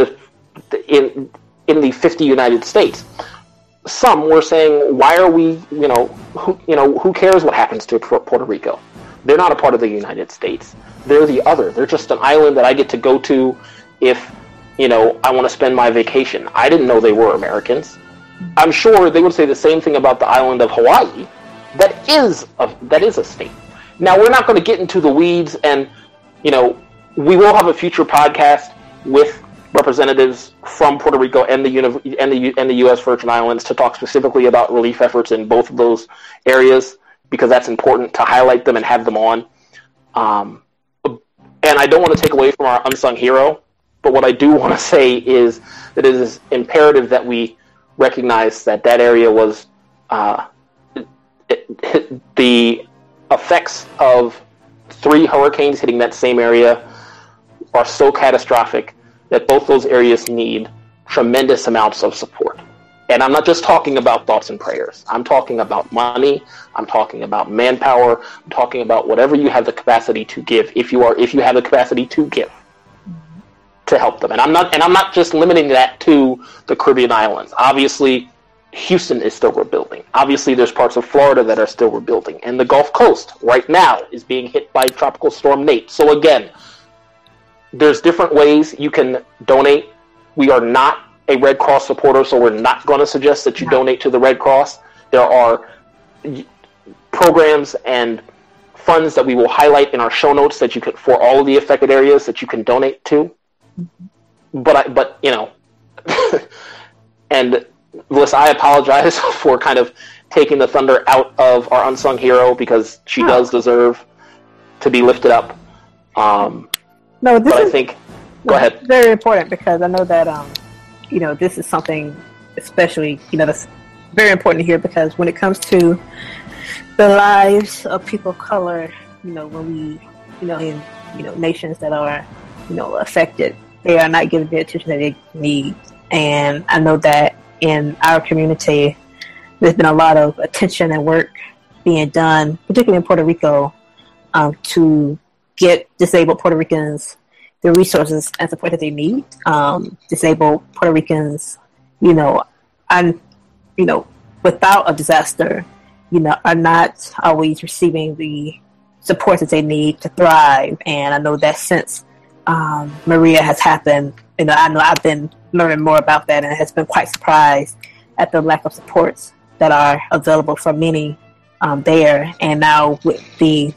the 50 United States, some were saying, "Why are we? Who cares what happens to Puerto Rico? They're not a part of the United States. They're the other. They're just an island that I get to go to if, I want to spend my vacation." I didn't know they were Americans. I'm sure they would say the same thing about the island of Hawaii. That is a state. Now, we're not going to get into the weeds, and, we will have a future podcast with representatives from Puerto Rico and the U.S. Virgin Islands to talk specifically about relief efforts in both of those areas, because that's important to highlight them and have them on. And I don't want to take away from our unsung hero, but what I do want to say is that it is imperative that we recognize that area was the effects of 3 hurricanes hitting that same area are so catastrophic that both those areas need tremendous amounts of support. And I'm not just talking about thoughts and prayers. I'm talking about money. I'm talking about manpower. I'm talking about whatever you have the capacity to give, if you have the capacity to give, to help them. And I'm not just limiting that to the Caribbean islands. Obviously, Houston is still rebuilding. Obviously, there's parts of Florida that are still rebuilding, and the Gulf Coast right now is being hit by Tropical Storm Nate. So again, there's different ways you can donate. We are not a Red Cross supporter, so we're not going to suggest that you donate to the Red Cross. There are programs and funds that we will highlight in our show notes that you could, for all of the affected areas, that you can donate to. And Vilissa, I apologize for kind of taking the thunder out of our unsung hero, because she does deserve to be lifted up. Go ahead. It's very important, because I know that this is something especially, that's very important here, because when it comes to the lives of people of color, when we, in nations that are, affected, they are not given the attention that they need. And I know that in our community, there's been a lot of attention and work being done, particularly in Puerto Rico, to get disabled Puerto Ricans the resources and support that they need. Disabled Puerto Ricans, without a disaster, are not always receiving the support that they need to thrive. And I know that since Maria has happened, I know I've been learning more about that and has been quite surprised at the lack of supports that are available for many there. And now with the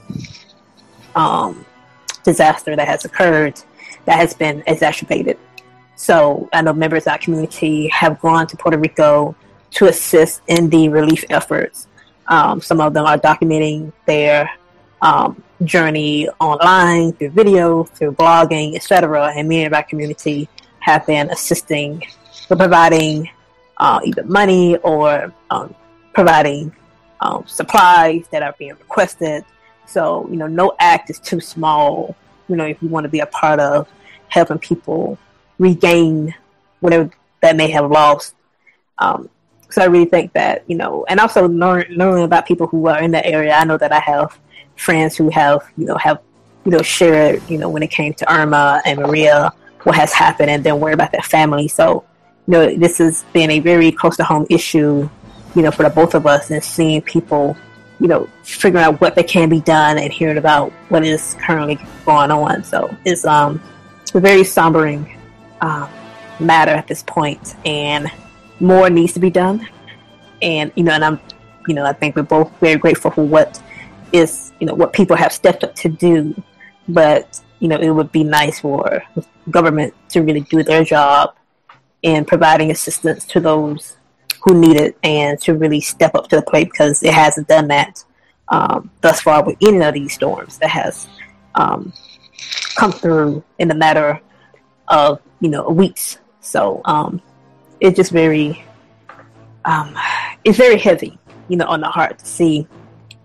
disaster that has occurred, that has been exacerbated. So I know members of our community have gone to Puerto Rico to assist in the relief efforts. Some of them are documenting their journey online, through video, through blogging, etc. And many of our community have been assisting with providing either money or providing supplies that are being requested. So, no act is too small, if you want to be a part of helping people regain whatever that may have lost. So I really think that, and also learning about people who are in that area. I know that I have friends who have shared, when it came to Irma and Maria, what has happened, and then worry about their family. So, this has been a very close to home issue, for the both of us, and seeing people, figuring out what they can be done and hearing about what is currently going on. So it's a very sombering matter at this point, and more needs to be done. And, I think we're both very grateful for what is, what people have stepped up to do. But, it would be nice for government to really do their job in providing assistance to those who need it, and to really step up to the plate, because it hasn't done that thus far with any of these storms that has come through in a matter of, weeks. So it's just very, it's very heavy, on the heart to see,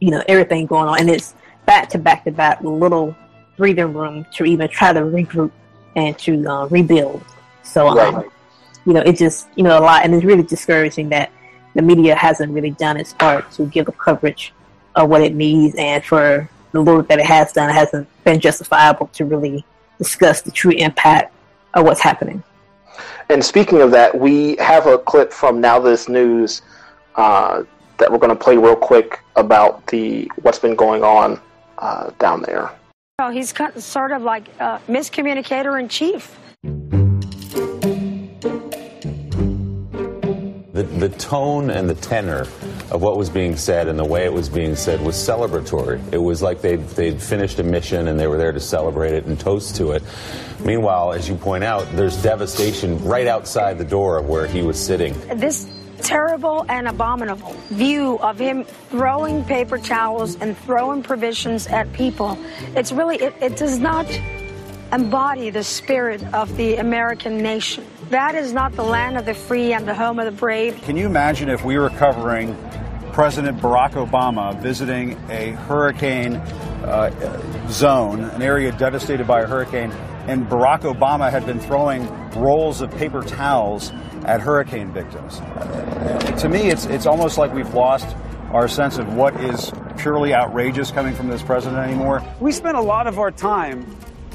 everything going on. And it's back to back to back with little breathing room to even try to regroup and to rebuild. So, right. It just, a lot, and it's really discouraging that the media hasn't really done its part to give the coverage of what it needs, and for the little that it has done, it hasn't been justifiable to really discuss the true impact of what's happening. And speaking of that, we have a clip from Now This News that we're going to play real quick about what's been going on down there. Oh, he's sort of like a miscommunicator in chief. The tone and the tenor of what was being said and the way it was being said was celebratory. It was like they'd finished a mission and they were there to celebrate it and toast to it. Meanwhile, as you point out, there's devastation right outside the door of where he was sitting. This terrible and abominable view of him throwing paper towels and throwing provisions at people, it's really, it does not embody the spirit of the American nation. That is not the land of the free and the home of the brave. Can you imagine if we were covering President Barack Obama visiting a hurricane zone, an area devastated by a hurricane, and Barack Obama had been throwing rolls of paper towels at hurricane victims? To me, it's almost like we've lost our sense of what is purely outrageous coming from this president anymore. We spent a lot of our time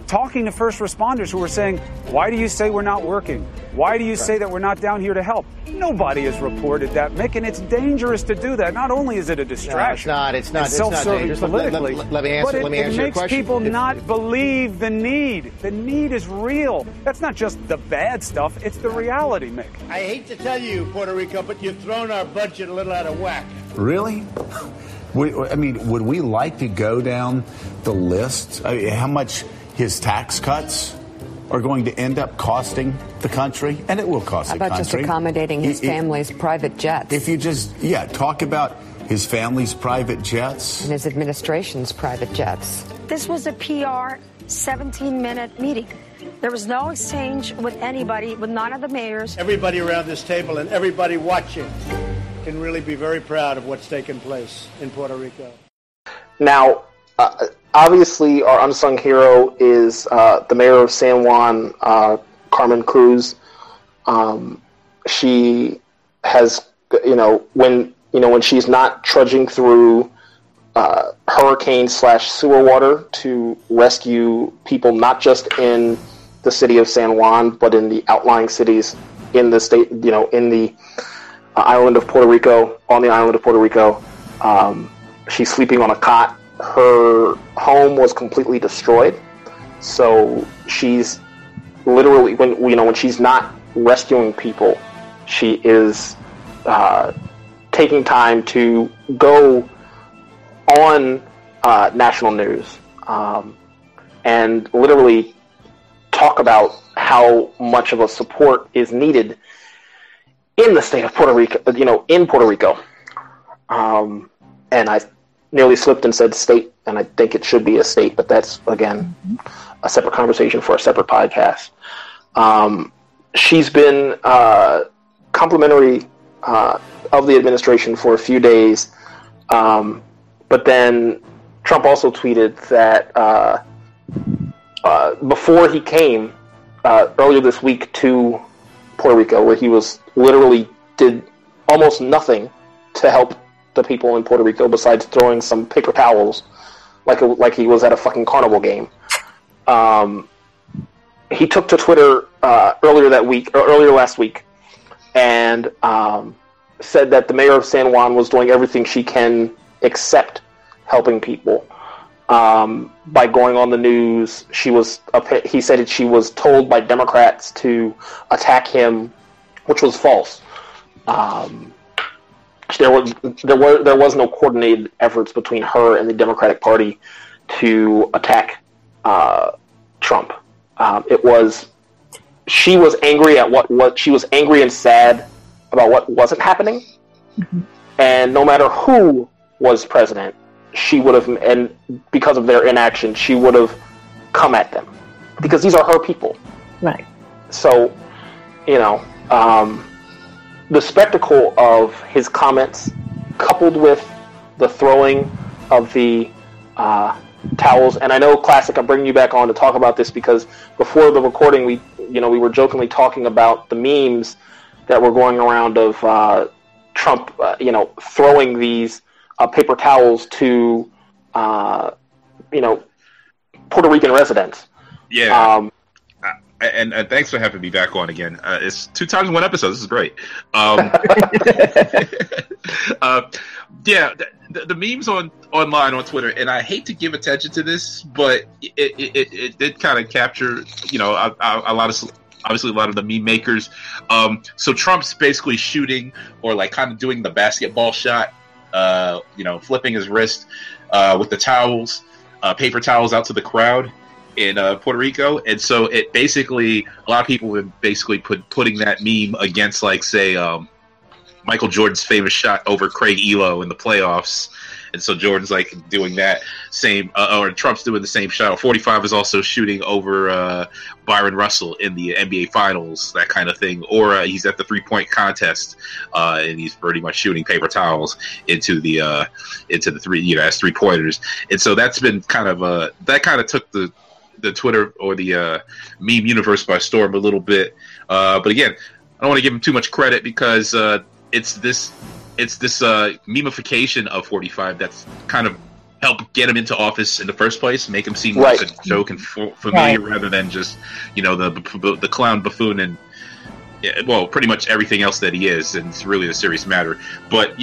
talking to first responders who were saying, why do you say we're not working? Why do you say that we're not down here to help? Nobody has reported that, Mick, and it's dangerous to do that. Not only is it a distraction, no, it's self-serving, not politically, let me answer your question. It makes people not believe the need. The need is real. That's not just the bad stuff, it's the reality, Mick. I hate to tell you, Puerto Rico, but you've thrown our budget a little out of whack. Really? Would we like to go down the list? How much his tax cuts are going to end up costing the country, and it will cost the country. How about just accommodating his family's private jets? If you just, talk about his family's private jets. And his administration's private jets. This was a PR 17-minute meeting. There was no exchange with anybody, with none of the mayors. Everybody around this table and everybody watching can really be very proud of what's taken place in Puerto Rico. Now, obviously, our unsung hero is the mayor of San Juan, Carmen Cruz. She has, when she's not trudging through hurricane/sewer water to rescue people, not just in the city of San Juan, but in the outlying cities in the state, in the island of Puerto Rico, on the island of Puerto Rico. She's sleeping on a cot. Her home was completely destroyed. So she's literally, when she's not rescuing people, she is taking time to go on national news and literally talk about how much of a support is needed in the state of Puerto Rico, in Puerto Rico. And I nearly slipped and said state, and I think it should be a state, but that's, again, a separate conversation for a separate podcast. She's been complimentary of the administration for a few days, but then Trump also tweeted that before he came earlier this week to Puerto Rico, where he was literally did almost nothing to help the people in Puerto Rico besides throwing some paper towels like he was at a fucking carnival game. He took to Twitter earlier last week, and said that the mayor of San Juan was doing everything she can except helping people. By going on the news, he said that she was told by Democrats to attack him, which was false. There was no coordinated efforts between her and the Democratic Party to attack Trump. She was angry and sad about what wasn't happening, and no matter who was president, she would have, and because of their inaction, she would have come at them because these are her people. Right. So, the spectacle of his comments, coupled with the throwing of the towels, and I know, Classic, I'm bringing you back on to talk about this because before the recording, we were jokingly talking about the memes that were going around of Trump, throwing these paper towels to, Puerto Rican residents. Yeah. And thanks for having me back on again. It's 2 times in 1 episode. This is great. The memes online on Twitter, and I hate to give attention to this, but it did kind of capture, obviously a lot of the meme makers. So Trump's basically shooting or like kind of doing the basketball shot, flipping his wrist with the towels, paper towels out to the crowd in Puerto Rico, and so it basically, a lot of people were basically putting that meme against, like, say, Michael Jordan's famous shot over Craig Elo in the playoffs, and so Jordan's like doing that same, or Trump's doing the same shot. 45 is also shooting over Byron Russell in the NBA Finals, that kind of thing, or he's at the 3-point contest and he's pretty much shooting paper towels into the three, as 3-pointers, and so that's been kind of that kind of took the Twitter or the meme universe by storm a little bit, but again, I don't want to give him too much credit because it's this memification of 45 that's kind of helped get him into office in the first place, make him seem like a joke and familiar, rather than just the clown, buffoon, and pretty much everything else that he is, and it's really a serious matter. But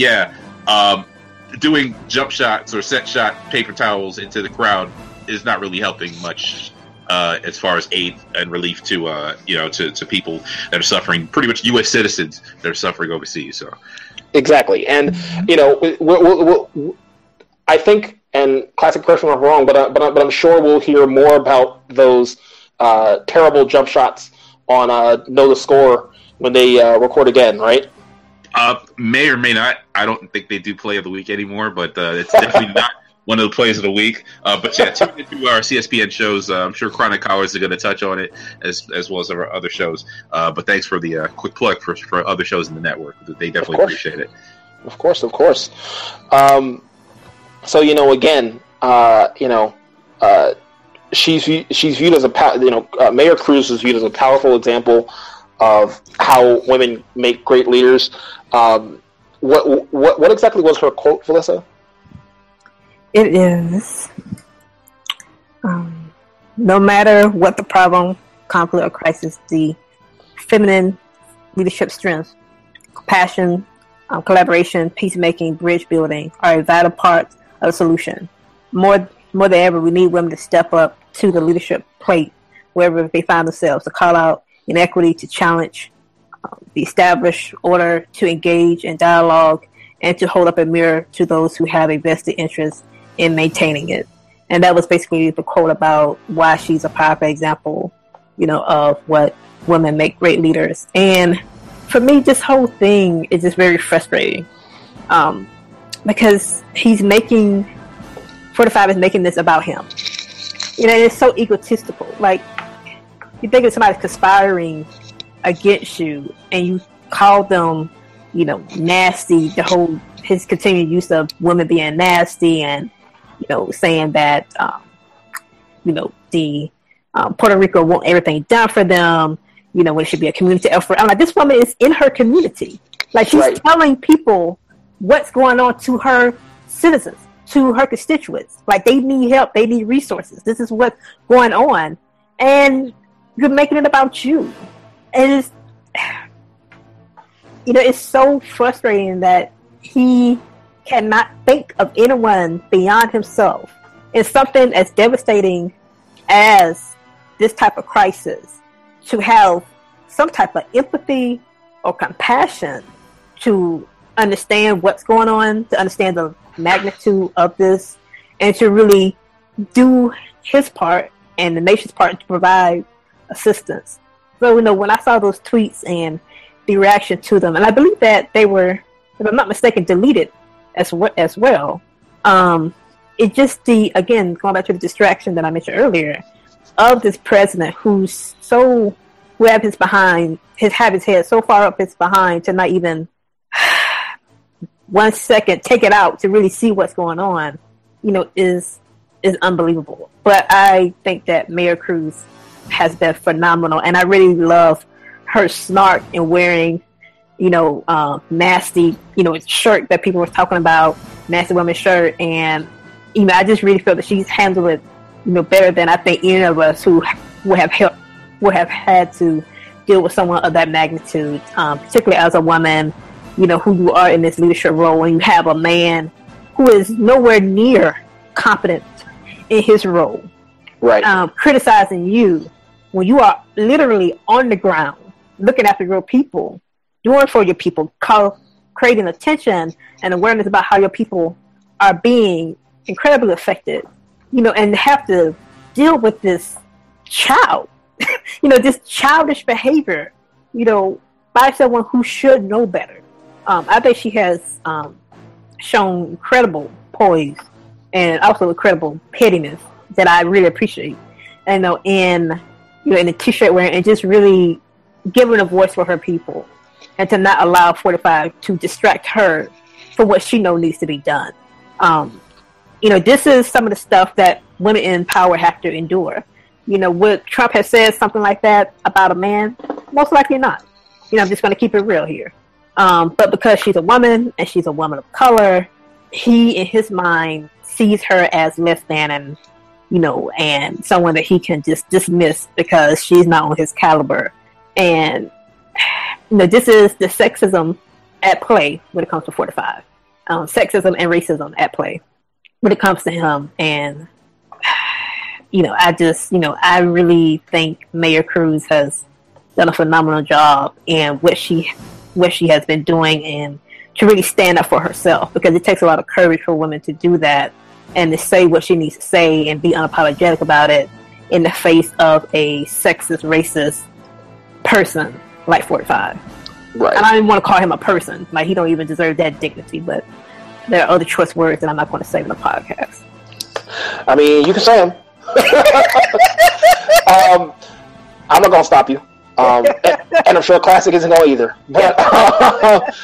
doing jump shots or set shot paper towels into the crowd is not really helping much as far as aid and relief to people that are suffering, pretty much U.S. citizens that are suffering overseas. So exactly, and I think, and Classic, correct me if I'm wrong, but I'm sure we'll hear more about those terrible jump shots on Know the Score when they record again, right? May or may not. I don't think they do Play of the Week anymore, but it's definitely not one of the plays of the week. But yeah, tune into our CSPN shows. I'm sure Chronic Collars are going to touch on it as well as our other shows. But thanks for the quick plug for other shows in the network. They definitely appreciate it. Of course. So, again, she's viewed as a, Mayor Cruz is viewed as a powerful example of how women make great leaders. What exactly was her quote, Vilissa? It is, no matter what the problem, conflict, or crisis, the feminine leadership strengths, compassion, collaboration, peacemaking, bridge building are a vital part of the solution. More than ever, we need women to step up to the leadership plate wherever they find themselves, to call out inequity, to challenge the established order, to engage in dialogue, and to hold up a mirror to those who have a vested interest in maintaining it. And that was basically the quote about why she's a powerful example, of what women make great leaders. And for me, this whole thing is just very frustrating, because he's making 45 is making this about him. It's so egotistical. Like, you think that somebody's conspiring against you, and you call them, nasty. His continued use of women being nasty, and saying that Puerto Rico want everything done for them. When it should be a community effort. I'm like, this woman is in her community. Like, she's telling people what's going on to her citizens, to her constituents. Like, they need help. They need resources. This is what's going on. And you're making it about you. And it's, it's so frustrating that he cannot think of anyone beyond himself. It's something as devastating as this type of crisis, to have some type of empathy or compassion to understand what's going on, to understand the magnitude of this, and to really do his part and the nation's part to provide assistance. So, when I saw those tweets and the reaction to them, and I believe that they were, if I'm not mistaken, deleted as well. It just, going back to the distraction that I mentioned earlier, of this president who's so grabbed his behind, his head so far up his behind to not even 1 second take it out to really see what's going on, is unbelievable. But I think that Mayor Cruz has been phenomenal, and I really love her snark and wearing, nasty, shirt that people were talking about, nasty woman's shirt, and I just really feel that she's handled it better than I think any of us who would have had to deal with someone of that magnitude, particularly as a woman, who you are in this leadership role, when you have a man who is nowhere near competent in his role, right? Criticizing you when you are literally on the ground, looking after your people, doing for your people, creating attention and awareness about how your people are being incredibly affected. And have to deal with this child, this childish behavior, by someone who should know better. I think she has shown incredible poise and also incredible pettiness that I really appreciate. In the t-shirt wearing and just really giving a voice for her people, and to not allow 45 to distract her from what she knows needs to be done. This is some of the stuff that women in power have to endure. Would Trump have said something like that about a man? Most likely not. I'm just going to keep it real here. But because she's a woman and she's a woman of color, he, in his mind, sees her as less than, and, and someone that he can just dismiss because she's not on his caliber. And, this is the sexism at play when it comes to 45. Sexism and racism at play when it comes to him. And, I really think Mayor Cruz has done a phenomenal job in what she has been doing, and to really stand up for herself, because it takes a lot of courage for women to do that and to say what she needs to say and be unapologetic about it in the face of a sexist, racist person like 45. Right. And I don't even want to call him a person. Like, he don't even deserve that dignity, but there are other choice words that I'm not going to say in the podcast. I mean, you can say them. I'm not going to stop you. And I'm sure Classic isn't going to either. But,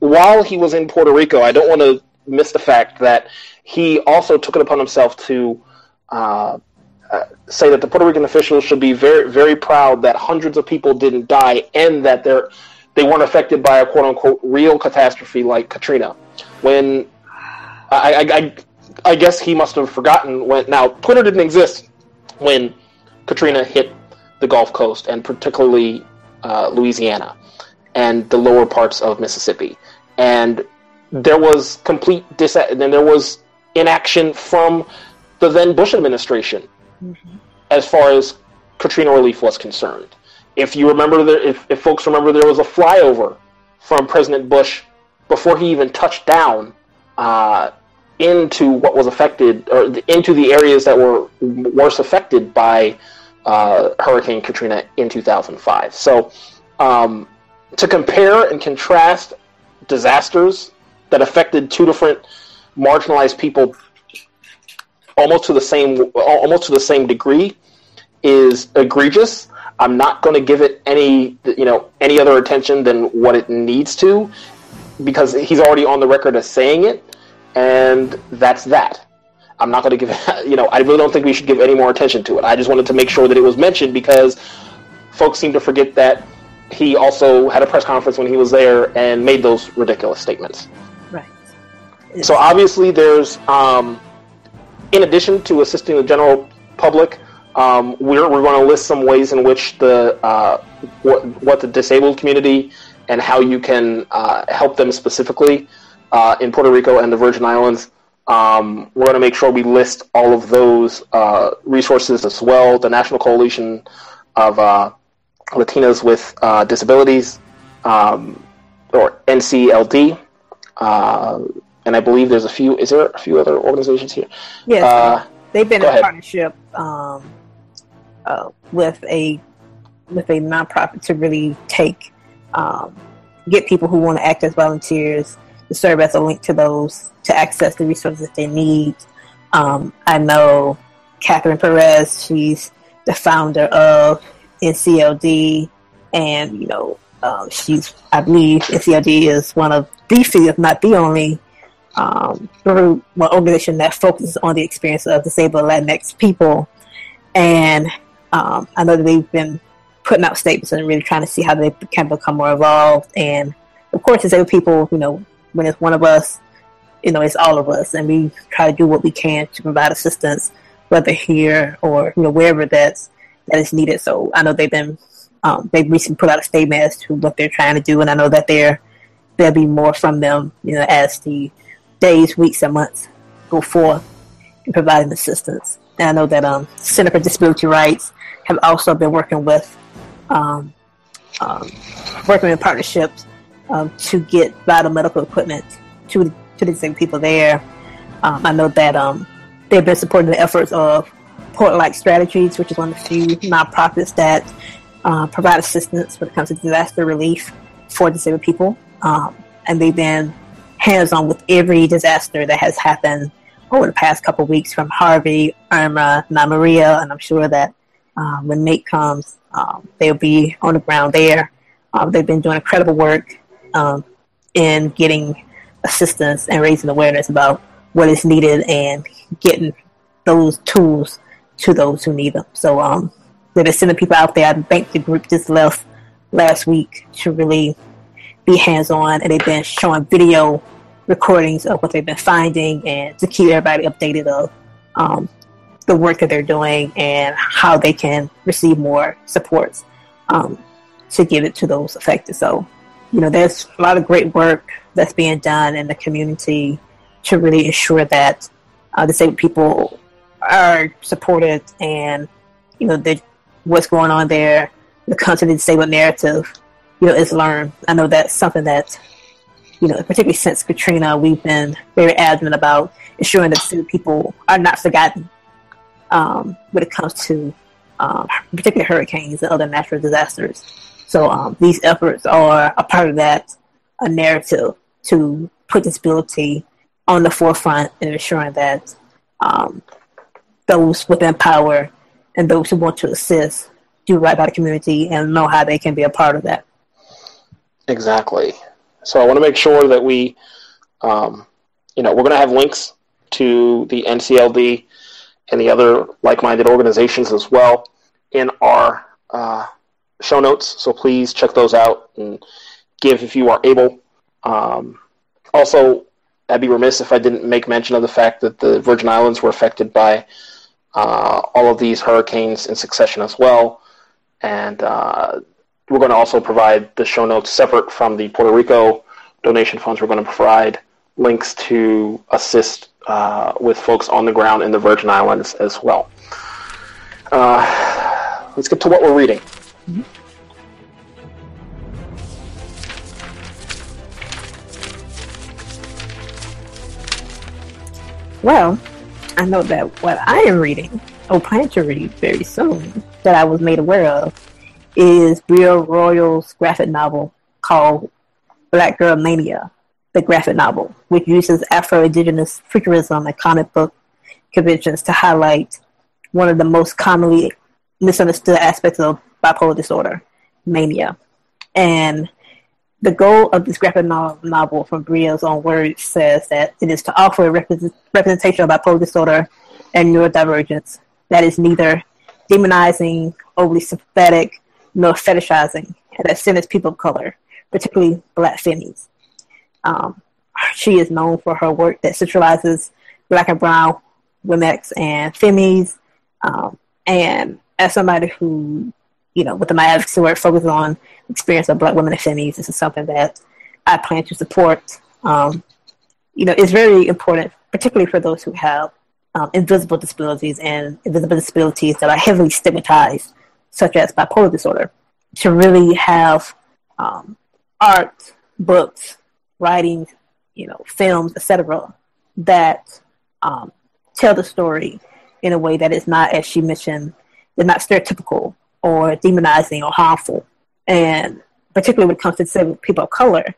while he was in Puerto Rico, I don't want to missed the fact that he also took it upon himself to say that the Puerto Rican officials should be very, very proud that hundreds of people didn't die and that they weren't affected by a quote-unquote real catastrophe like Katrina. When I guess he must have forgotten when. Now, Twitter didn't exist when Katrina hit the Gulf Coast, and particularly Louisiana and the lower parts of Mississippi. And there was complete and there was inaction from the then Bush administration as far as Katrina relief was concerned. If you remember, if folks remember, there was a flyover from President Bush before he even touched down into what was affected, or into the areas that were worse affected by Hurricane Katrina in 2005. So to compare and contrast disasters that affected two different marginalized people almost to the same degree is egregious. I'm not going to give it any other attention than what it needs to, because he's already on the record as saying it, and that's that. I'm not going to give it, I really don't think we should give any more attention to it. I just wanted to make sure that it was mentioned, because folks seem to forget that he also had a press conference when he was there and made those ridiculous statements. Right. Yes. So obviously there's, in addition to assisting the general public, we're going to list some ways in which what the disabled community and how you can help them specifically in Puerto Rico and the Virgin Islands. We're going to make sure we list all of those resources as well. The National Coalition of Latinas with Disabilities, or NCLD, and I believe there's a few. Is there a few other organizations here? Yes, they've been in partnership with a nonprofit to really get people who want to act as volunteers to serve as a link to those to access the resources that they need. I know Catherine Perez; she's the founder of NCLD, and I believe NCLD is one of the few, if not the only, group, one organization that focuses on the experience of disabled Latinx people. And I know that they've been putting out statements and really trying to see how they can become more involved. And of course, disabled people, when it's one of us, it's all of us, and we try to do what we can to provide assistance, whether here or wherever that is needed. So I know they've recently put out a statement as to what they're trying to do, and I know that there'll be more from them, as the days, weeks, and months go forth in providing assistance. And I know that Center for Disability Rights have also been working with working in partnerships to get vital medical equipment to the same people there. I know that they've been supporting the efforts of Port-like Strategies, which is one of the few nonprofits that provide assistance when it comes to disaster relief for disabled people. And they've been hands-on with every disaster that has happened over the past couple of weeks, from Harvey, Irma, Maria, and I'm sure that when Nate comes, they'll be on the ground there. They've been doing incredible work in getting assistance and raising awareness about what is needed and getting those tools to those who need them. So they've been sending people out there. I think the group just left last week to really be hands-on, and they've been showing video recordings of what they've been finding and to keep everybody updated of the work that they're doing and how they can receive more supports to give it to those affected. So, there's a lot of great work that's being done in the community to really ensure that disabled people are supported, and what's going on there, the content of the disabled narrative, is learned. I know that's something that, particularly since Katrina, we've been very adamant about ensuring that disabled people are not forgotten when it comes to particularly hurricanes and other natural disasters. So these efforts are a part of that, a narrative to put disability on the forefront and ensuring that those within power and those who want to assist do right by the community and know how they can be a part of that. Exactly. So I want to make sure that we you know, we're going to have links to the NCLD and the other like-minded organizations as well in our show notes. So please check those out and give if you are able. Also, I'd be remiss if I didn't make mention of the fact that the Virgin Islands were affected by all of these hurricanes in succession as well. And we're going to also provide the show notes separate from the Puerto Rico donation funds. We're going to provide links to assist with folks on the ground in the Virgin Islands as well. Let's get to what we're reading. Mm-hmm. Well, I know that what I am reading, or plan to read very soon, that I was made aware of, is Bria Royal's graphic novel called Black Girl Mania, the graphic novel, which uses Afro-Indigenous futurism and comic book conventions to highlight one of the most commonly misunderstood aspects of bipolar disorder, mania. And the goal of this graphic novel, from Bria's own words, says that it is to offer a representation of bipolar disorder and neurodivergence that is neither demonizing, overly sympathetic, nor fetishizing, and that centers people of color, particularly Black femmes. She is known for her work that centralizes Black and brown women and femmes. And as somebody who, you know, within my advocacy work, focuses on experience of Black women and femmes, this is something that I plan to support. You know, it's very important, particularly for those who have invisible disabilities and invisible disabilities that are heavily stigmatized, such as bipolar disorder, to really have art, books, writing, you know, films, etc., that tell the story in a way that is not, as she mentioned, they're not stereotypical or demonizing or harmful. And particularly when it comes to people of color,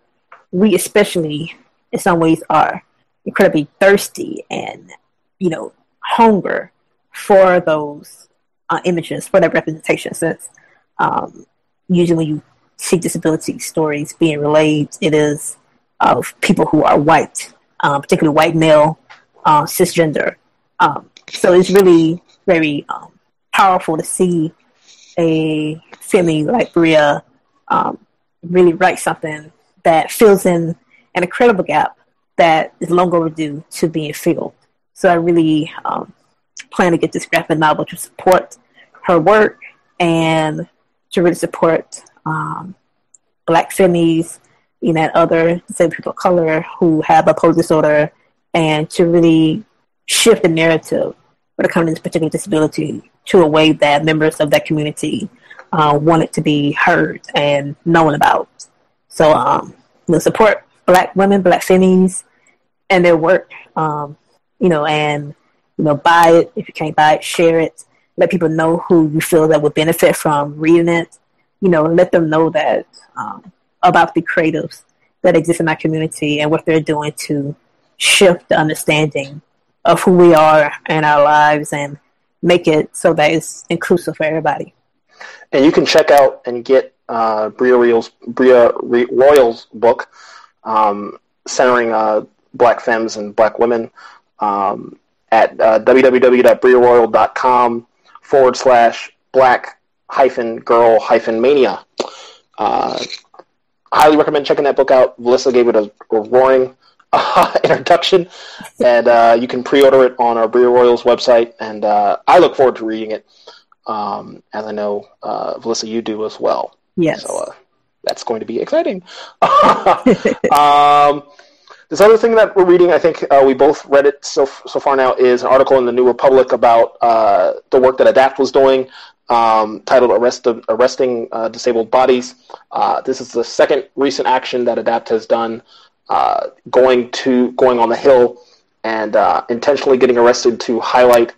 we especially, in some ways, are incredibly thirsty and, you know, hunger for those images, for that representation. Since usually when you see disability stories being relayed, it is of people who are white, particularly white male, cisgender. So it's really very powerful to see a femme like Bria really write something that fills in an incredible gap that is long overdue to being filled. So I really plan to get this graphic novel to support her work and to really support Black femmes, you know, and other disabled people of color who have bipolar disorder, and to really shift the narrative when it comes to this particular disability to a way that members of that community want it to be heard and known about. So we'll support Black women, Black femmes, and their work, you know, and, you know, buy it. If you can't buy it, share it. Let people know who you feel that would benefit from reading it. You know, let them know that about the creatives that exist in our community and what they're doing to shift the understanding of who we are in our lives and make it so that it's inclusive for everybody. And you can check out and get Bria Royal's book centering Black femmes and Black women at www.briaroyal.com/black-girl-mania. Highly recommend checking that book out. Vilissa gave it a roaring introduction, and you can pre-order it on our Bria Royal's website, and I look forward to reading it, as I know Vilissa, you do as well. Yes. So that's going to be exciting. This other thing that we're reading, I think we both read it so far now, is an article in the New Republic about the work that ADAPT was doing, titled Arresting Disabled Bodies. This is the second recent action that ADAPT has done, going on the Hill and intentionally getting arrested to highlight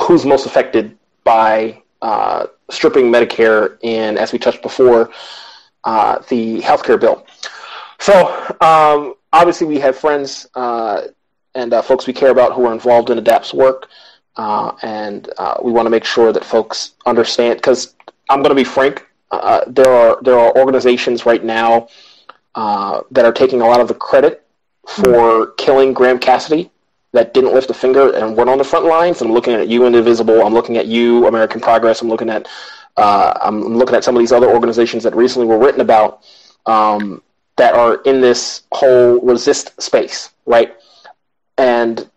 who's most affected by stripping Medicare in, as we touched before, the healthcare bill. So obviously we have friends and folks we care about who are involved in ADAPT's work, and we want to make sure that folks understand, because I'm going to be frank, there are organizations right now that are taking a lot of the credit for killing Graham-Cassidy that didn't lift a finger and went on the front lines. I'm looking at you, Indivisible. I'm looking at you, American Progress. I'm looking at some of these other organizations that recently were written about that are in this whole resist space, right? And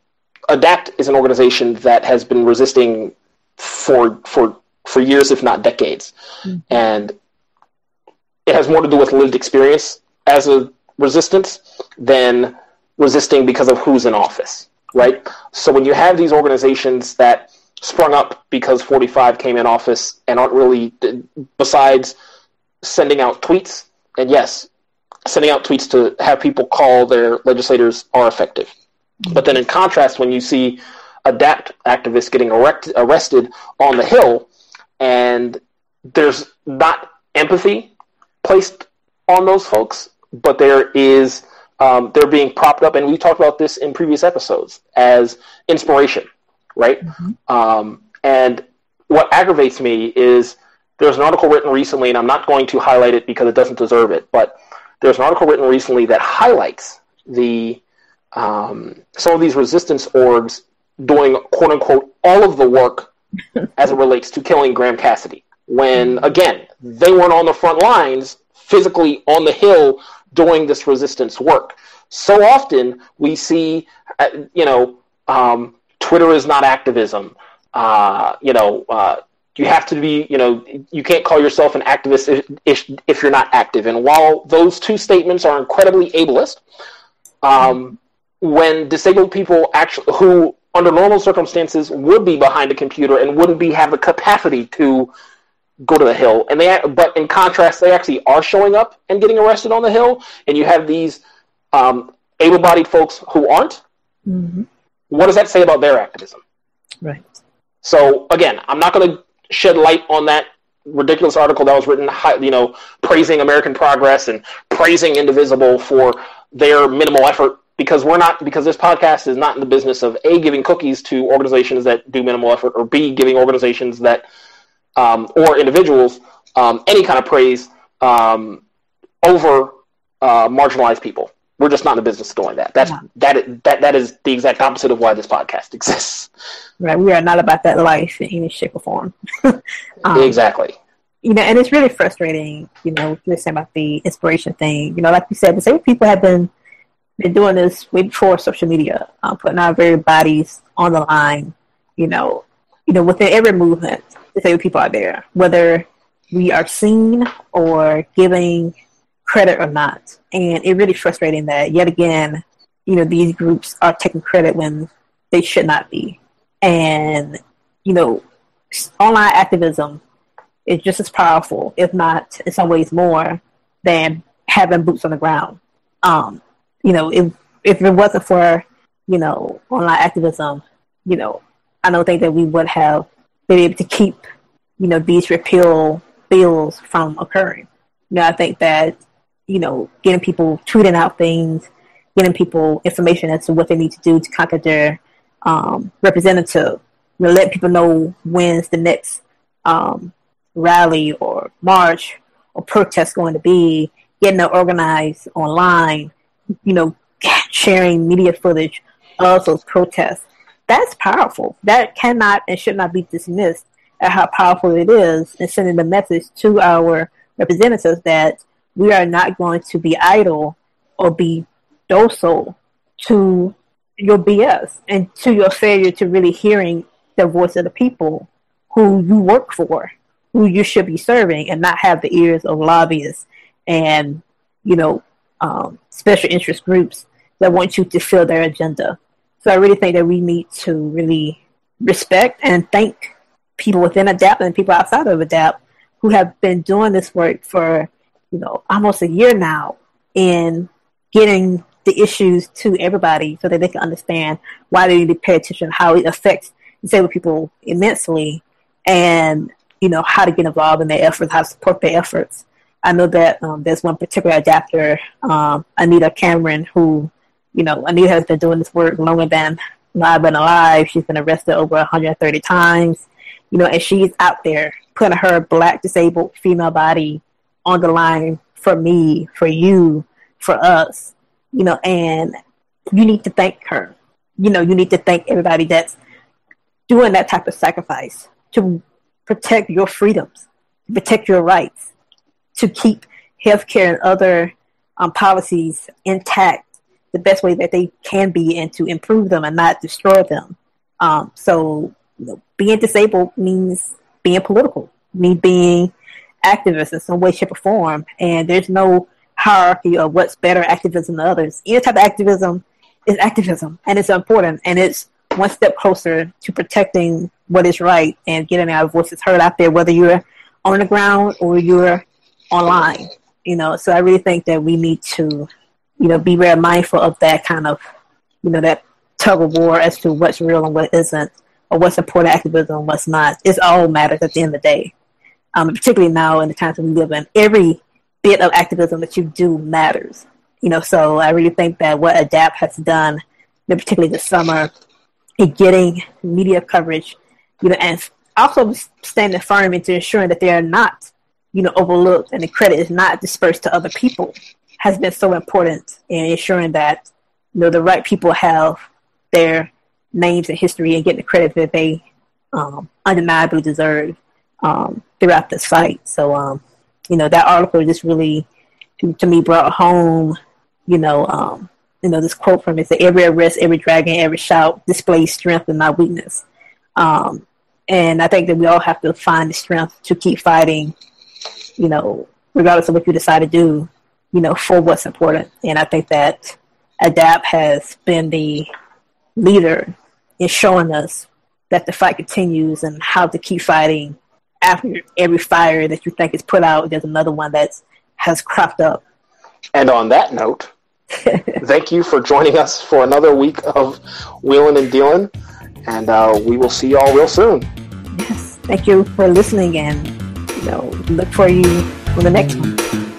ADAPT is an organization that has been resisting for years, if not decades. Mm-hmm. And it has more to do with lived experience as a resistance than resisting because of who's in office, right? So when you have these organizations that sprung up because 45 came in office and aren't really, besides sending out tweets, and yes, sending out tweets to have people call their legislators are effective. But then in contrast, when you see ADAPT activists getting arrested on the Hill and there's not empathy placed on those folks, but there is, they're being propped up, and we talked about this in previous episodes, as inspiration, right? Mm-hmm. And what aggravates me is there's an article written recently, and I'm not going to highlight it because it doesn't deserve it, but there's an article written recently that highlights the some of these resistance orgs doing, quote-unquote, all of the work as it relates to killing Graham-Cassidy, when, again, they weren't on the front lines, physically on the Hill, doing this resistance work. So often we see, Twitter is not activism. You have to be, you can't call yourself an activist if you're not active. And while those two statements are incredibly ableist, when disabled people actually, who under normal circumstances would be behind a computer and wouldn't have the capacity to go to the Hill, but in contrast, they actually are showing up and getting arrested on the Hill, and you have these able-bodied folks who aren't. Mm-hmm. What does that say about their activism? Right. So again, I'm not going to shed light on that ridiculous article that was written, praising American Progress and praising Indivisible for their minimal effort. Because this podcast is not in the business of A, giving cookies to organizations that do minimal effort, or B, giving organizations that or individuals any kind of praise over marginalized people. We're just not in the business of doing that. That is the exact opposite of why this podcast exists. Right, we are not about that life in any shape or form. Exactly. And it's really frustrating. You're saying about the inspiration thing. Like you said, disabled people have been doing this way before social media, putting our very bodies on the line, within every movement, disabled people are there, whether we are seen or giving credit or not. And it's really frustrating that, yet again, these groups are taking credit when they should not be. And, online activism is just as powerful, if not in some ways more, than having boots on the ground. If it wasn't for, online activism, I don't think that we would have been able to keep, these repeal bills from occurring. I think that, getting people tweeting out things, getting people information as to what they need to do to contact their representative, let people know when's the next rally or march or protest going to be, getting it organized online, sharing media footage of those protests. That's powerful. That cannot and should not be dismissed at how powerful it is in sending the message to our representatives that we are not going to be idle or be docile to your BS and to your failure to really hearing the voice of the people who you work for, who you should be serving, and not have the ears of lobbyists and, special interest groups that want you to fill their agenda. So I really think that we need to really respect and thank people within ADAPT and people outside of ADAPT who have been doing this work for, almost a year now in getting the issues to everybody so that they can understand why they need to pay attention, how it affects disabled people immensely, and, how to get involved in their efforts, how to support their efforts. I know that there's one particular adapter, Anita Cameron, who, Anita has been doing this work longer than I've been alive. She's been arrested over 130 times, and she's out there putting her black disabled female body on the line for me, for you, for us, and you need to thank her. You know, you need to thank everybody that's doing that type of sacrifice to protect your freedoms, protect your rights, to keep healthcare and other policies intact the best way that they can be, and to improve them and not destroy them. So you know, being disabled means being political, means being activists in some way, shape, or form. And there's no hierarchy of what's better activism than others. Any type of activism is activism, and it's important, and it's one step closer to protecting what is right and getting our voices heard out there, whether you're on the ground or you're online. You know, so I really think that we need to, you know, be very mindful of that kind of, you know, that tug of war as to what's real and what isn't, or what's important activism and what's not. It's all matters at the end of the day. Particularly now in the times that we live in, every bit of activism that you do matters. You know, so I really think that what ADAPT has done, particularly this summer, in getting media coverage, you know, and also standing firm into ensuring that they are not, you know, overlooked and the credit is not dispersed to other people, has been so important in ensuring that, you know, the right people have their names and history and get the credit that they undeniably deserve throughout this fight. So, you know, that article just really, to me, brought home, you know, this quote from it that every arrest, every dragon, every shout displays strength and not weakness. And I think that we all have to find the strength to keep fighting, you know, regardless of what you decide to do, you know, for what's important. And I think that ADAPT has been the leader in showing us that the fight continues and how to keep fighting after every fire that you think is put out. There's another one that's has cropped up. And on that note, thank you for joining us for another week of Wheelin' and Dealin', and we will see y'all real soon. Yes, thank you for listening, and you know, look for you on the next one.